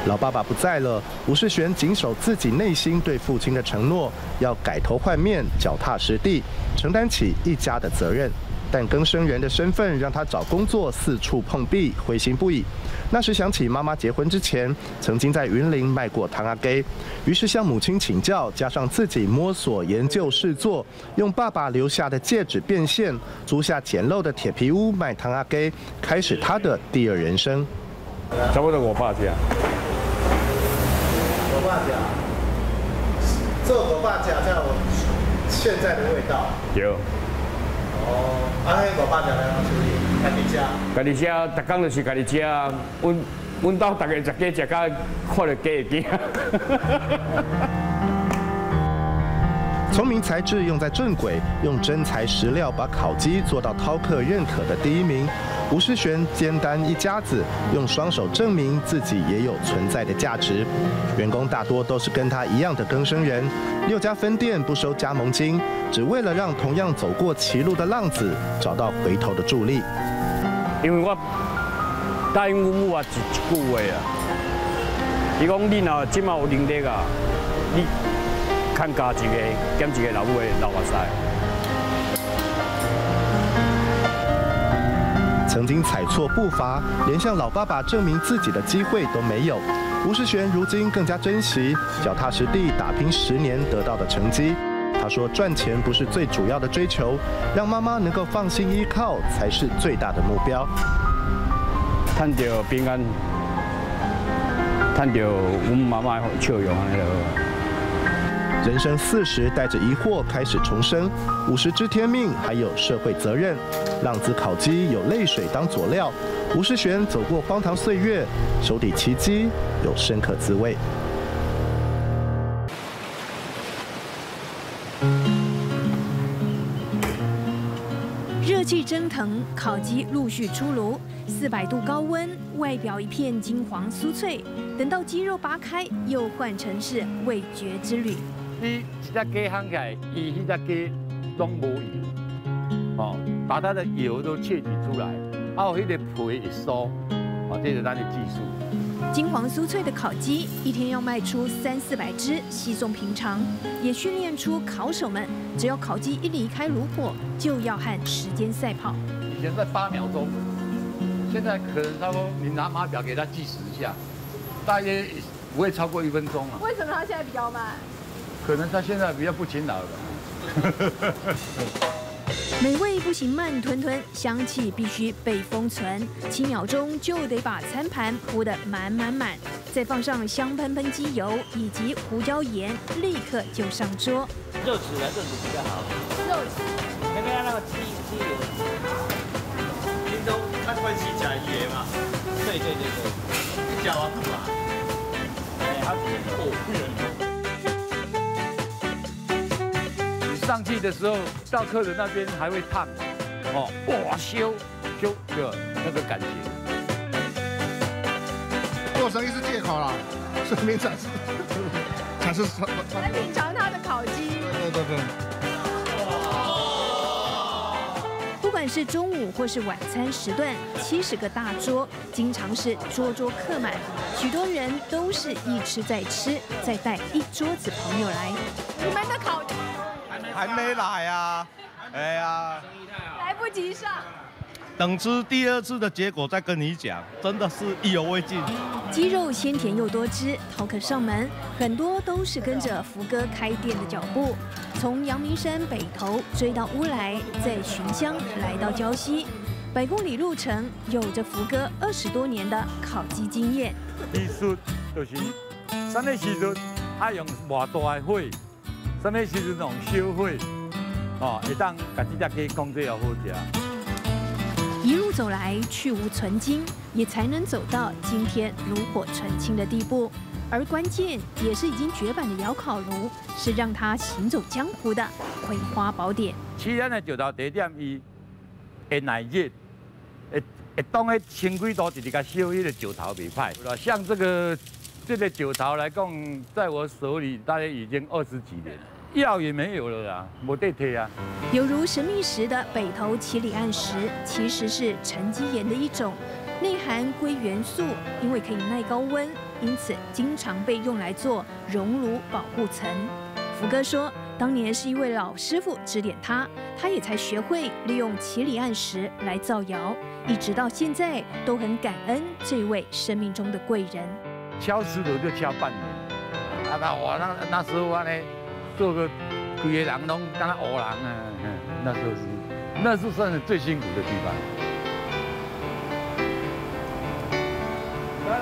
老爸爸不在了，吴世璇谨守自己内心对父亲的承诺，要改头换面，脚踏实地，承担起一家的责任。但更生人的身份让他找工作四处碰壁，灰心不已。那时想起妈妈结婚之前曾经在云林卖过糖仔粿，于是向母亲请教，加上自己摸索研究试做，用爸爸留下的戒指变现，租下简陋的铁皮屋卖糖仔粿，开始他的第二人生。差不多我爸这样。 八甲，做个八甲才有现在的味道。有。哦，啊，迄个八甲要安怎处理？家己食。家己食，逐工就是家己食啊。阮兜逐个食鸡食到看着鸡会惊。聪明才智用在正轨，用真材实料把烤鸡做到饕客认可的第一名。吴世璇肩担一家子，用双手证明自己也有存在的价值。员工大多都是跟他一样的更生人，6家分店不收加盟金，只为了让同样走过歧路的浪子找到回头的助力。因为我答应阮母啊一句话啊，伊讲你若即马有能力啊，你。 看家一个减一个老母的老哇塞。曾经踩错步伐，连向老爸爸证明自己的机会都没有。吴世璇如今更加珍惜脚踏实地打拼10年得到的成绩。他说：“赚钱不是最主要的追求，让妈妈能够放心依靠才是最大的目标。”赚到平安，赚到阮妈妈笑容安尼 人生40，带着疑惑开始重生。50知天命，还有社会责任。浪子烤鸡有泪水当佐料。吴世璇走过荒唐岁月，手底奇迹有深刻滋味。热气蒸腾，烤鸡陆续出炉。400度高温，外表一片金黄酥脆。等到鸡肉拔开，又换成是味觉之旅。 你这只鸡烘起来，伊迄只鸡拢无油，哦，把它的油都萃取出来，还有迄个皮也酥，哦，这是咱的技术。金黄酥脆的烤鸡，一天要卖出300-400只，稀松平常，也训练出烤手们，只要烤鸡一离开炉火，就要和时间赛跑。以前在8秒钟，现在可能差不多，你拿码表给它计时一下，大约不会超过1分钟啊。为什么它现在比较慢？ 可能他现在比较不勤劳了。美味不行慢吞吞，香气必须被封存。7秒钟就得把餐盘铺得满满满，再放上香喷喷鸡油以及胡椒盐，立刻就上桌。肉质来肉质比较好。肉质。那边那个鸡油，你都那块是假盐嘛？对对对对，假啊嘛。哎，他自己 上去的时候，到客人那边还会烫，哦，哇，修的那个感觉。做生意是借口啦，说明才是。来品尝他的烤鸡。对对对。不管是中午或是晚餐时段，70个大桌，经常是桌桌客满，许多人都是一吃再吃，再带一桌子朋友来。你们的烤。 还没来啊！哎呀，来不及上。等吃第二次的结果再跟你讲，真的是意犹未尽。鸡肉鲜甜又多汁，饕客上门很多都是跟着福哥开店的脚步，从阳明山北头追到乌来，再寻香来到礁溪。 100公里路程，有着福哥20多年的烤鸡经验。技术就是什么时阵爱用偌大的火，什么时阵用小火，哦，会当把这只鸡控制又好食。一路走来，去无存精，也才能走到今天炉火纯青的地步。而关键也是已经绝版的窑烤炉，是让它行走江湖的葵花宝典。其他呢，就到第一点伊会耐热。 会当迄千几度直直甲烧，迄个酒头袂歹。像这个酒头来讲，在我手里大概已经20几年，药也没有了啦，无得退啊。犹如神秘石的北投七里岸石，其实是沉积岩的一种，内含硅元素，因为可以耐高温，因此经常被用来做熔炉保护层。福哥说。 当年是一位老师傅指点他，他也才学会利用七里岸石来造谣，一直到现在都很感恩这位生命中的贵人。敲石头就敲半年，啊，那我那时候呢，做个规个人拢敢那乌人啊，那时候是，那是算是最辛苦的地方。来，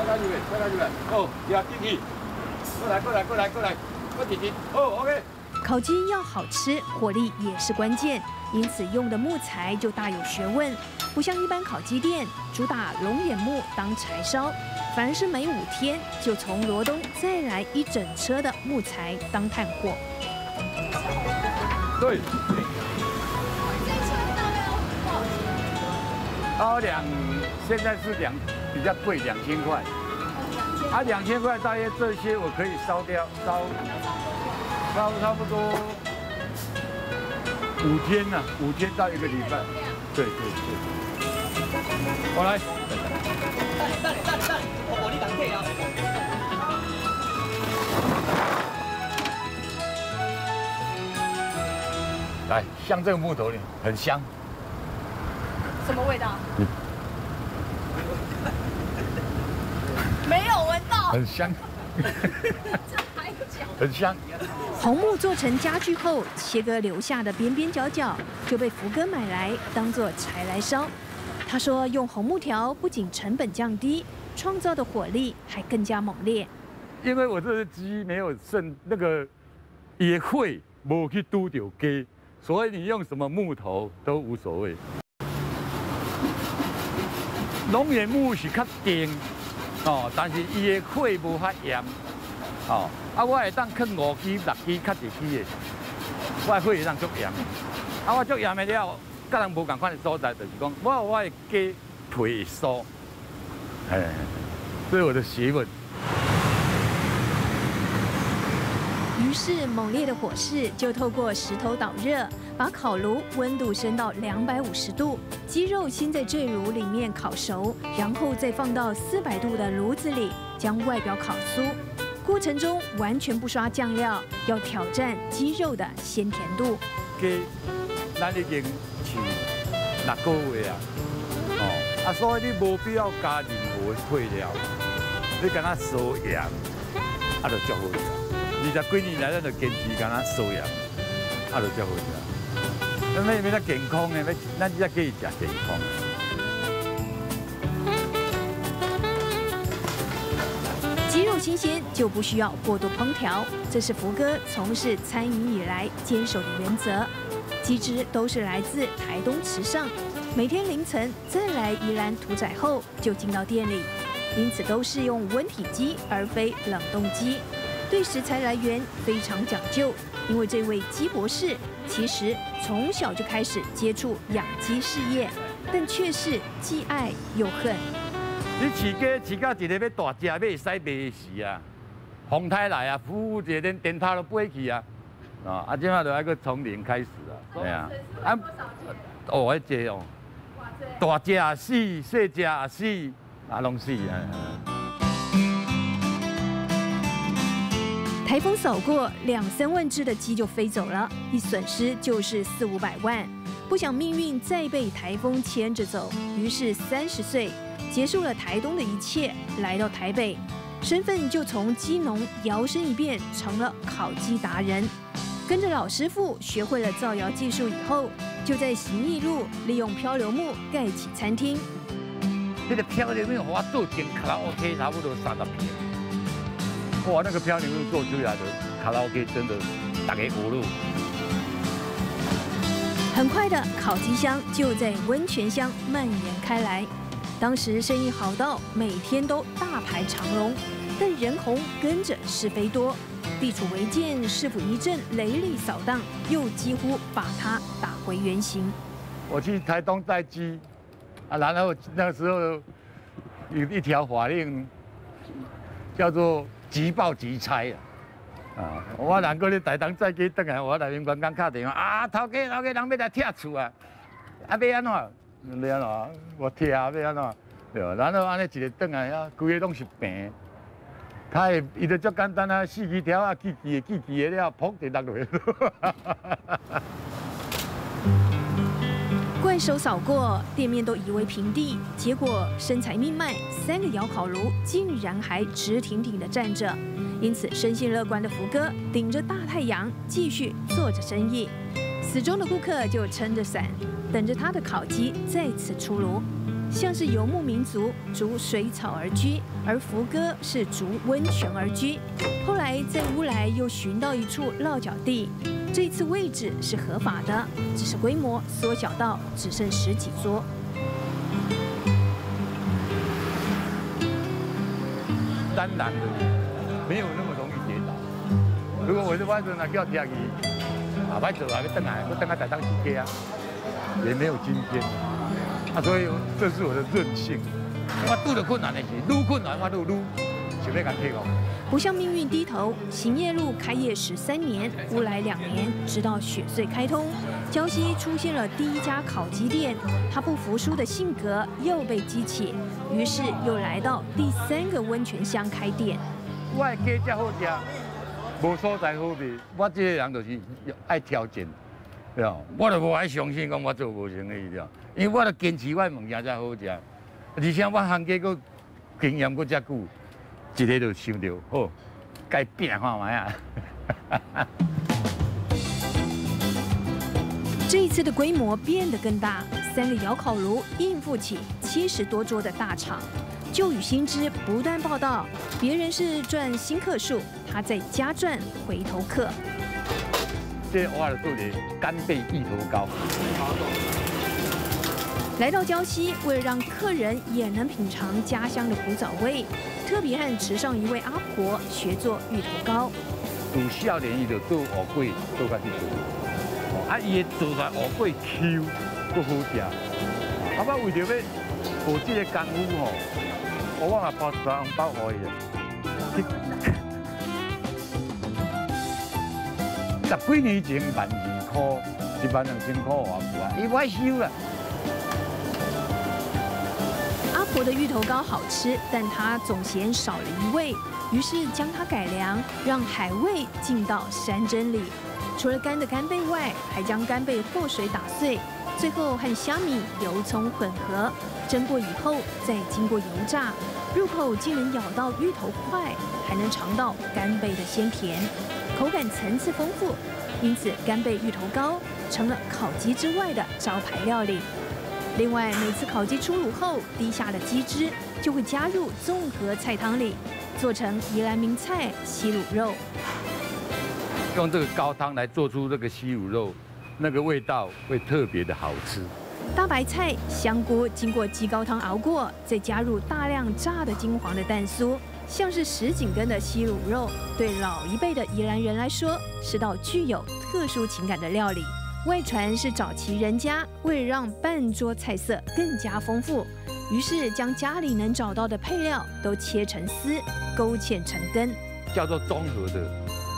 再来一位，哦，要进去。 过来，快点点。哦 ，OK。烤鸡要好吃，火力也是关键，因此用的木材就大有学问。不像一般烤鸡店主打龙眼木当柴烧，反而是每5天就从罗东再来一整车的木材当炭火。对。高粱现在是2，比较贵，2000块。 啊，2000块大约这些我可以烧掉，烧差不多5天呐、啊，5天到1个礼拜。对。我来。大力，我火力挡退啊！来，像这个木头呢，很香。什么味道？没有闻到，很香，很香。红木做成家具后，切割留下的边边角角就被福哥买来当做柴来烧。他说，用红木条不仅成本降低，创造的火力还更加猛烈。因为我这只鸡没有剩那个野会，没去丢掉鸡，所以你用什么木头都无所谓。龙眼木是较硬。 哦，但是伊的火无遐炎，哦，啊，我会当放5支、6支、较1支的，我的火会当足炎，啊，我足炎的了，甲人无共款的所在就是讲，我的鸡腿酥，哎，这是我的学问。于是猛烈的火势就透过石头导热，把烤炉温度升到250度，鸡肉先在这炉里面烤熟，然后再放到400度的炉子里，将外表烤酥。过程中完全不刷酱料，要挑战鸡肉的鲜甜度。鸡，咱已经饲6个月啊，哦，啊，所以你无必要加任何配料，你干那烧盐，啊，就足好。 20几年来，咱就坚持干那素养，啊，就才好食。咱要那健康诶，要咱只可以食健康。鸡肉新鲜就不需要过度烹调，这是福哥从事餐饮以来坚守的原则。鸡汁都是来自台东池上，每天凌晨再来宜兰屠宰后就进到店里，因此都是用温体鸡而非冷冻鸡。 对食材来源非常讲究，因为这位鸡博士其实从小就开始接触养鸡事业，但却是既爱又恨。你饲到一个要大只，要会使卖时啊，风台来啊，噗一个电塔都飞去啊，啊，即马就要搁从零开始啊，对啊，啊，哦，迄只哦，大只也死，细只也死，啊，拢死啊。台风扫过，2、3万只的鸡就飞走了，一损失就是4、5百万。不想命运再被台风牵着走，于是30岁结束了台东的一切，来到台北，身份就从鸡农摇身一变成了烤鸡达人。跟着老师傅学会了造谣技术以后，就在信义路利用漂流木盖起餐厅。这个漂流木我做成卡拉 OK 差不多30平。 哇，那个漂流木做出来的卡拉 OK 真的打给葫芦。很快的，烤鸡香就在温泉乡蔓延开来。当时生意好到每天都大排长龙，但人红跟着是非多，地处违建，市府一阵雷厉扫荡，又几乎把它打回原形。我去台东带鸡，啊，然后那个时候有一条法令叫做。 即报即拆啊！啊，我难过你台东再去转来，我来民官刚敲电话啊，头家人要来拆厝啊，啊要安怎？要安怎？我拆要安怎？对吧？然后安尼一日转来啊，规个拢是病。他会伊就足简单啊，四枝条啊，锯的了，砰就落落去。怪手扫过，店面都夷为平地。结果身材命脉，3个窑烤炉竟然还直挺挺地站着。因此，生性乐观的福哥顶着大太阳继续做着生意，死忠的顾客就撑着伞，等着他的烤鸡再次出炉。像是游牧民族逐水草而居，而福哥是逐温泉而居。后来在乌来又寻到一处落脚地。 这次位置是合法的，只是规模缩小到只剩10几桌。当然的，没有那么容易跌倒。如果我是外人，叫第二个，啊，外走啊，我等下再当司机啊，也没有今天。啊，所以这是我的韧性。我拄着困难的时，愈困难我愈。 不向命运低头。行业路开业13年，乌来2年，直到雪隧开通，礁溪出现了第一家烤鸡店。他不服输的性格又被激起，于是又来到第3个温泉乡开店。我的鸡才好吃，无所在好味。我这个人就是爱挑战，对吧？我就无爱相信讲我做无成意了，因为我著坚持我的物件才好吃，而且我行家佫经验佫遮久。 一个就想到，好，该拼看卖啊！这一次的规模变得更大，3个窑烤炉应付起70多桌的大场。旧与新知不断报道，别人是赚新客数，他在加赚回头客。这我的做的干贝一头高。来到礁溪，为了让客人也能品尝家乡的古早味。 特别和池上一位阿婆学做芋头糕。从少年伊就做芋粿，做甲去做，啊，伊做甲芋粿 Q， 阁好食。啊，我为着要学这个功夫吼，我嘛包3红包给伊。10几年前12000块，12000块外国啊，伊歪收啦。 我的芋头糕好吃，但它总嫌少了一味，于是将它改良，让海味进到山珍里。除了干的干贝外，还将干贝和水打碎，最后和虾米、油葱混合，蒸过以后再经过油炸，入口竟能咬到芋头块，还能尝到干贝的鲜甜，口感层次丰富。因此，干贝芋头糕成了烤鸡之外的招牌料理。 另外，每次烤鸡出炉后，滴下的鸡汁就会加入综合菜汤里，做成宜兰名菜西卤肉。用这个高汤来做出这个西卤肉，那个味道会特别的好吃。大白菜、香菇经过鸡高汤熬过，再加入大量炸得金黄的蛋酥，像是10几根的西卤肉，对老一辈的宜兰人来说，是道具有特殊情感的料理。 外传是早期人家为了让半桌菜色更加丰富，于是将家里能找到的配料都切成丝，勾芡成羹，叫做综合的。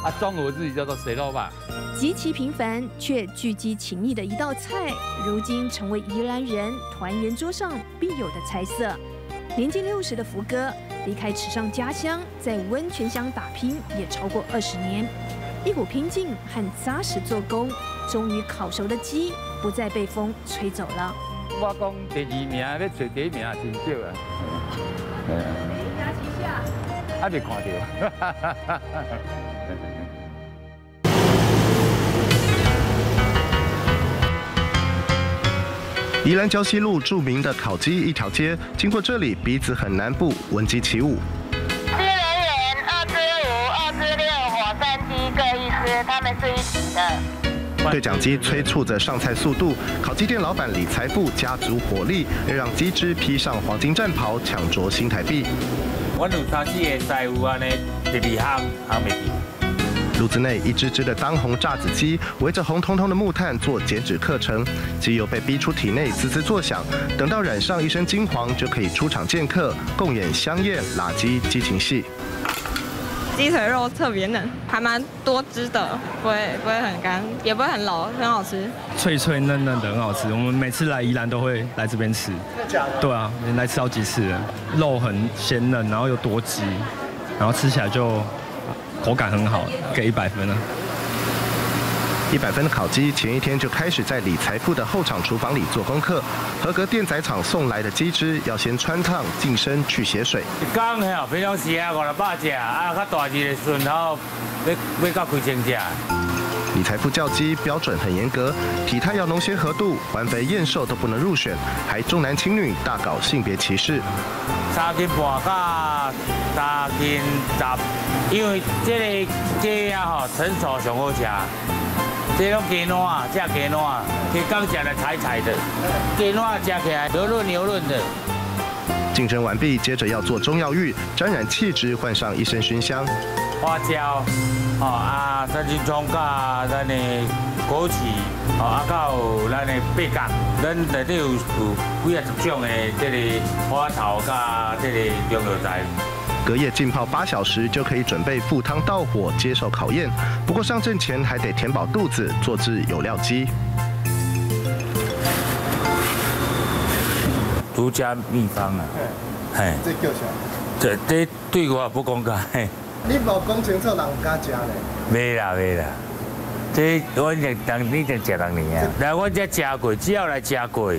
啊，综合自己叫做水肉吧。极其平凡却聚集情谊的一道菜，如今成为宜兰人团圆桌上必有的菜色。年近60的福哥离开池上家乡，在温泉乡打拼也超过20年，一股拼劲和扎实做工，终于烤熟的鸡不再被风吹走了。我讲第2名，要做第1名真少啊！名家旗下，还没看到。宜兰礁溪路著名的烤鸡一条街，经过这里，鼻子很难不闻鸡起舞。4人，2只5，2只6，火山鸡各1只，它们是一体的。对讲机催促着上菜速度，烤鸡店老板李财富加足火力，要让鸡只披上黄金战袍，抢夺新台币。我有3、4个师傅安尼，第2项没去。 炉子内一只只的当红炸子鸡围着红彤彤的木炭做减脂课程，鸡油被逼出体内滋滋作响。等到染上一身金黄，就可以出场见客，共演香艳辣鸡激情戏。鸡腿肉特别嫩，还蛮多汁的，不会很干，也不会很老，很好吃。脆脆嫩嫩的，很好吃。我们每次来宜兰都会来这边吃。真的假的？对啊，来吃好几次了。肉很鲜嫩，然后又多汁，然后吃起来就。 口感很好，给100分啊！100分的烤鸡，前一天就开始在李财富的后场厨房里做功课。合格电宰厂送来的鸡汁，要先汆烫、净身、去血水。刚好平常时啊，500-600只啊，较大只的时候，要到2000只。李财富叫鸡标准很严格，体态要浓鲜合度，环肥燕瘦都不能入选，还重男轻女，大搞性别歧视。 3斤半到3斤10，因为这个鸡啊吼成熟上好吃，这种鸡卵啊，这鸡卵啊，它刚讲的柴柴的，鸡卵吃起来油润油润的。竞争完毕，接着要做中药浴，沾染气质，换上一身熏香。花椒，三斤葱加咱的枸杞，还有咱的八角，咱内底有几啊种的这个花头加这个中药材。隔夜浸泡8小时就可以准备赴汤蹈火接受考验，不过上阵前还得填饱肚子，做只有料鸡。独家秘方啊！嘿，这叫啥？这对我不公开。 你无讲清楚，人唔敢食咧。袂啦，这我一当你就食6年啊。来我这食过，只要来食过，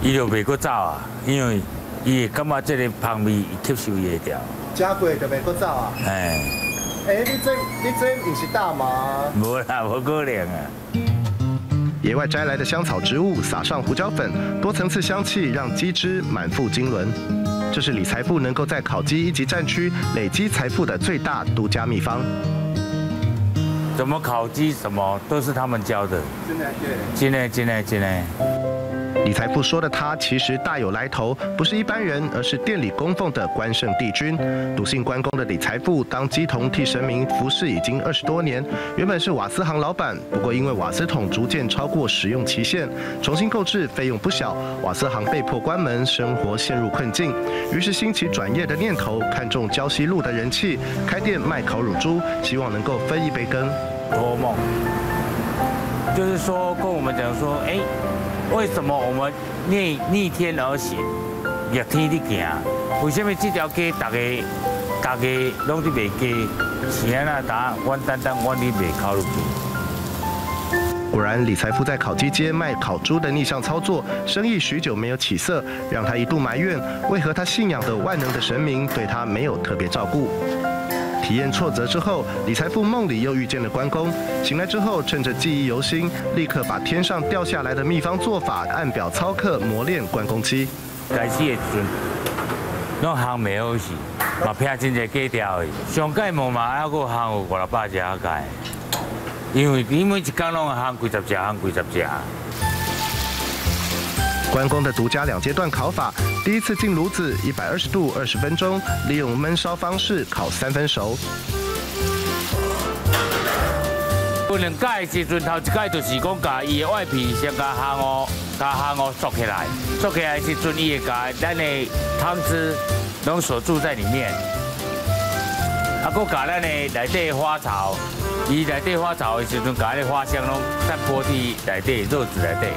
伊就袂阁走啊，因为伊会感觉这个香味吸收袂掉。食过就袂阁走啊。哎，你这不是大麻？无啦，无可能啊。野外摘来的香草植物，撒上胡椒粉，多层次香气让鸡汁满腹经纶。 这是李财富能够在烤鸡一级战区累积财富的最大独家秘方。怎么烤鸡，什么都是他们教的。真的。李财富说的他其实大有来头，不是一般人，而是店里供奉的关圣帝君。笃信关公的李财富当鸡童替神明服侍已经20多年，原本是瓦斯行老板，不过因为瓦斯桶逐渐超过使用期限，重新购置费用不小，瓦斯行被迫关门，生活陷入困境。于是兴起转业的念头，看中礁溪路的人气，开店卖烤乳猪，希望能够分一杯羹。托梦，就是说跟我们讲说，为什么我们逆天而行，逆天的行？为什么这条街大家拢在卖鸡？是安那打？阮单在卖烤肉猪。果然，李财富在烤鸡街卖烤猪的逆向操作，生意许久没有起色，让他一度埋怨为何他信仰的万能的神明对他没有特别照顾。 体验挫折之后，李财富梦里又遇见了关公。醒来之后，趁着记忆犹新，立刻把天上掉下来的秘方做法按表操课，磨练关公鸡。开始的时阵，拢烘袂好势，嘛拼真侪鸡条的。上届无嘛，还佫烘有500-600只啊届，因为你每一工拢烘几十只，关公的独家2阶段烤法，第一次进炉子120度20分钟，利用焖烧方式烤3分熟。我两解的时阵，头一解就是讲，把伊的外皮先加烘哦，缩起来，的时阵，伊会把咱的汤汁拢锁住在里面。啊，佮把咱的内底花草，伊内底花草的时阵，把咱花香拢散播伫内底肉质内底。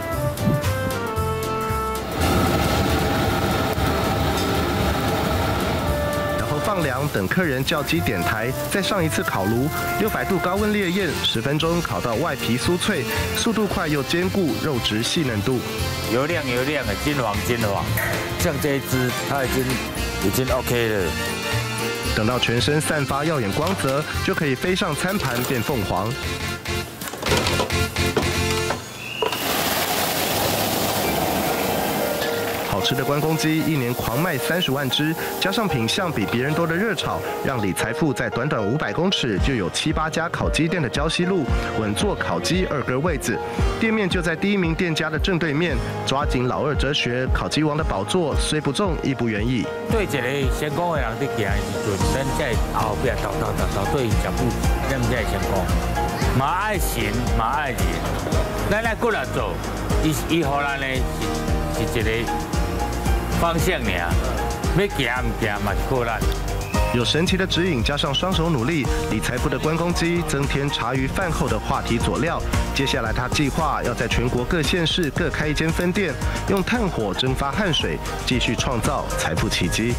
放凉等客人叫鸡点台，再上一次烤炉，600度高温烈焰，10分钟烤到外皮酥脆，速度快又坚固，肉质细嫩度。油亮油亮的，金黄金黄。像这一只，它已经 OK 了。等到全身散发耀眼光泽，就可以飞上餐盘变凤凰。 好吃的关公鸡一年狂卖30万只，加上品相比别人多的热炒，让李财富在短短500公尺就有7、8家烤鸡店的礁溪路稳坐烤鸡2哥位子，店面就在第一名店家的正对面。抓紧老二哲学，烤鸡王的宝座虽不重亦不远矣。对一个成功的人在行的时阵，咱在后边倒对脚步，咱才会成功。嘛爱神嘛爱人，咱来过来做，伊互咱嘞是一个。 方向呢？要行唔行嘛是个人。有神奇的指引，加上双手努力，李财富的关公鸡增添茶余饭后的话题佐料。接下来，他计划要在全国各县市各开一间分店，用炭火蒸发汗水，继续创造财富奇迹。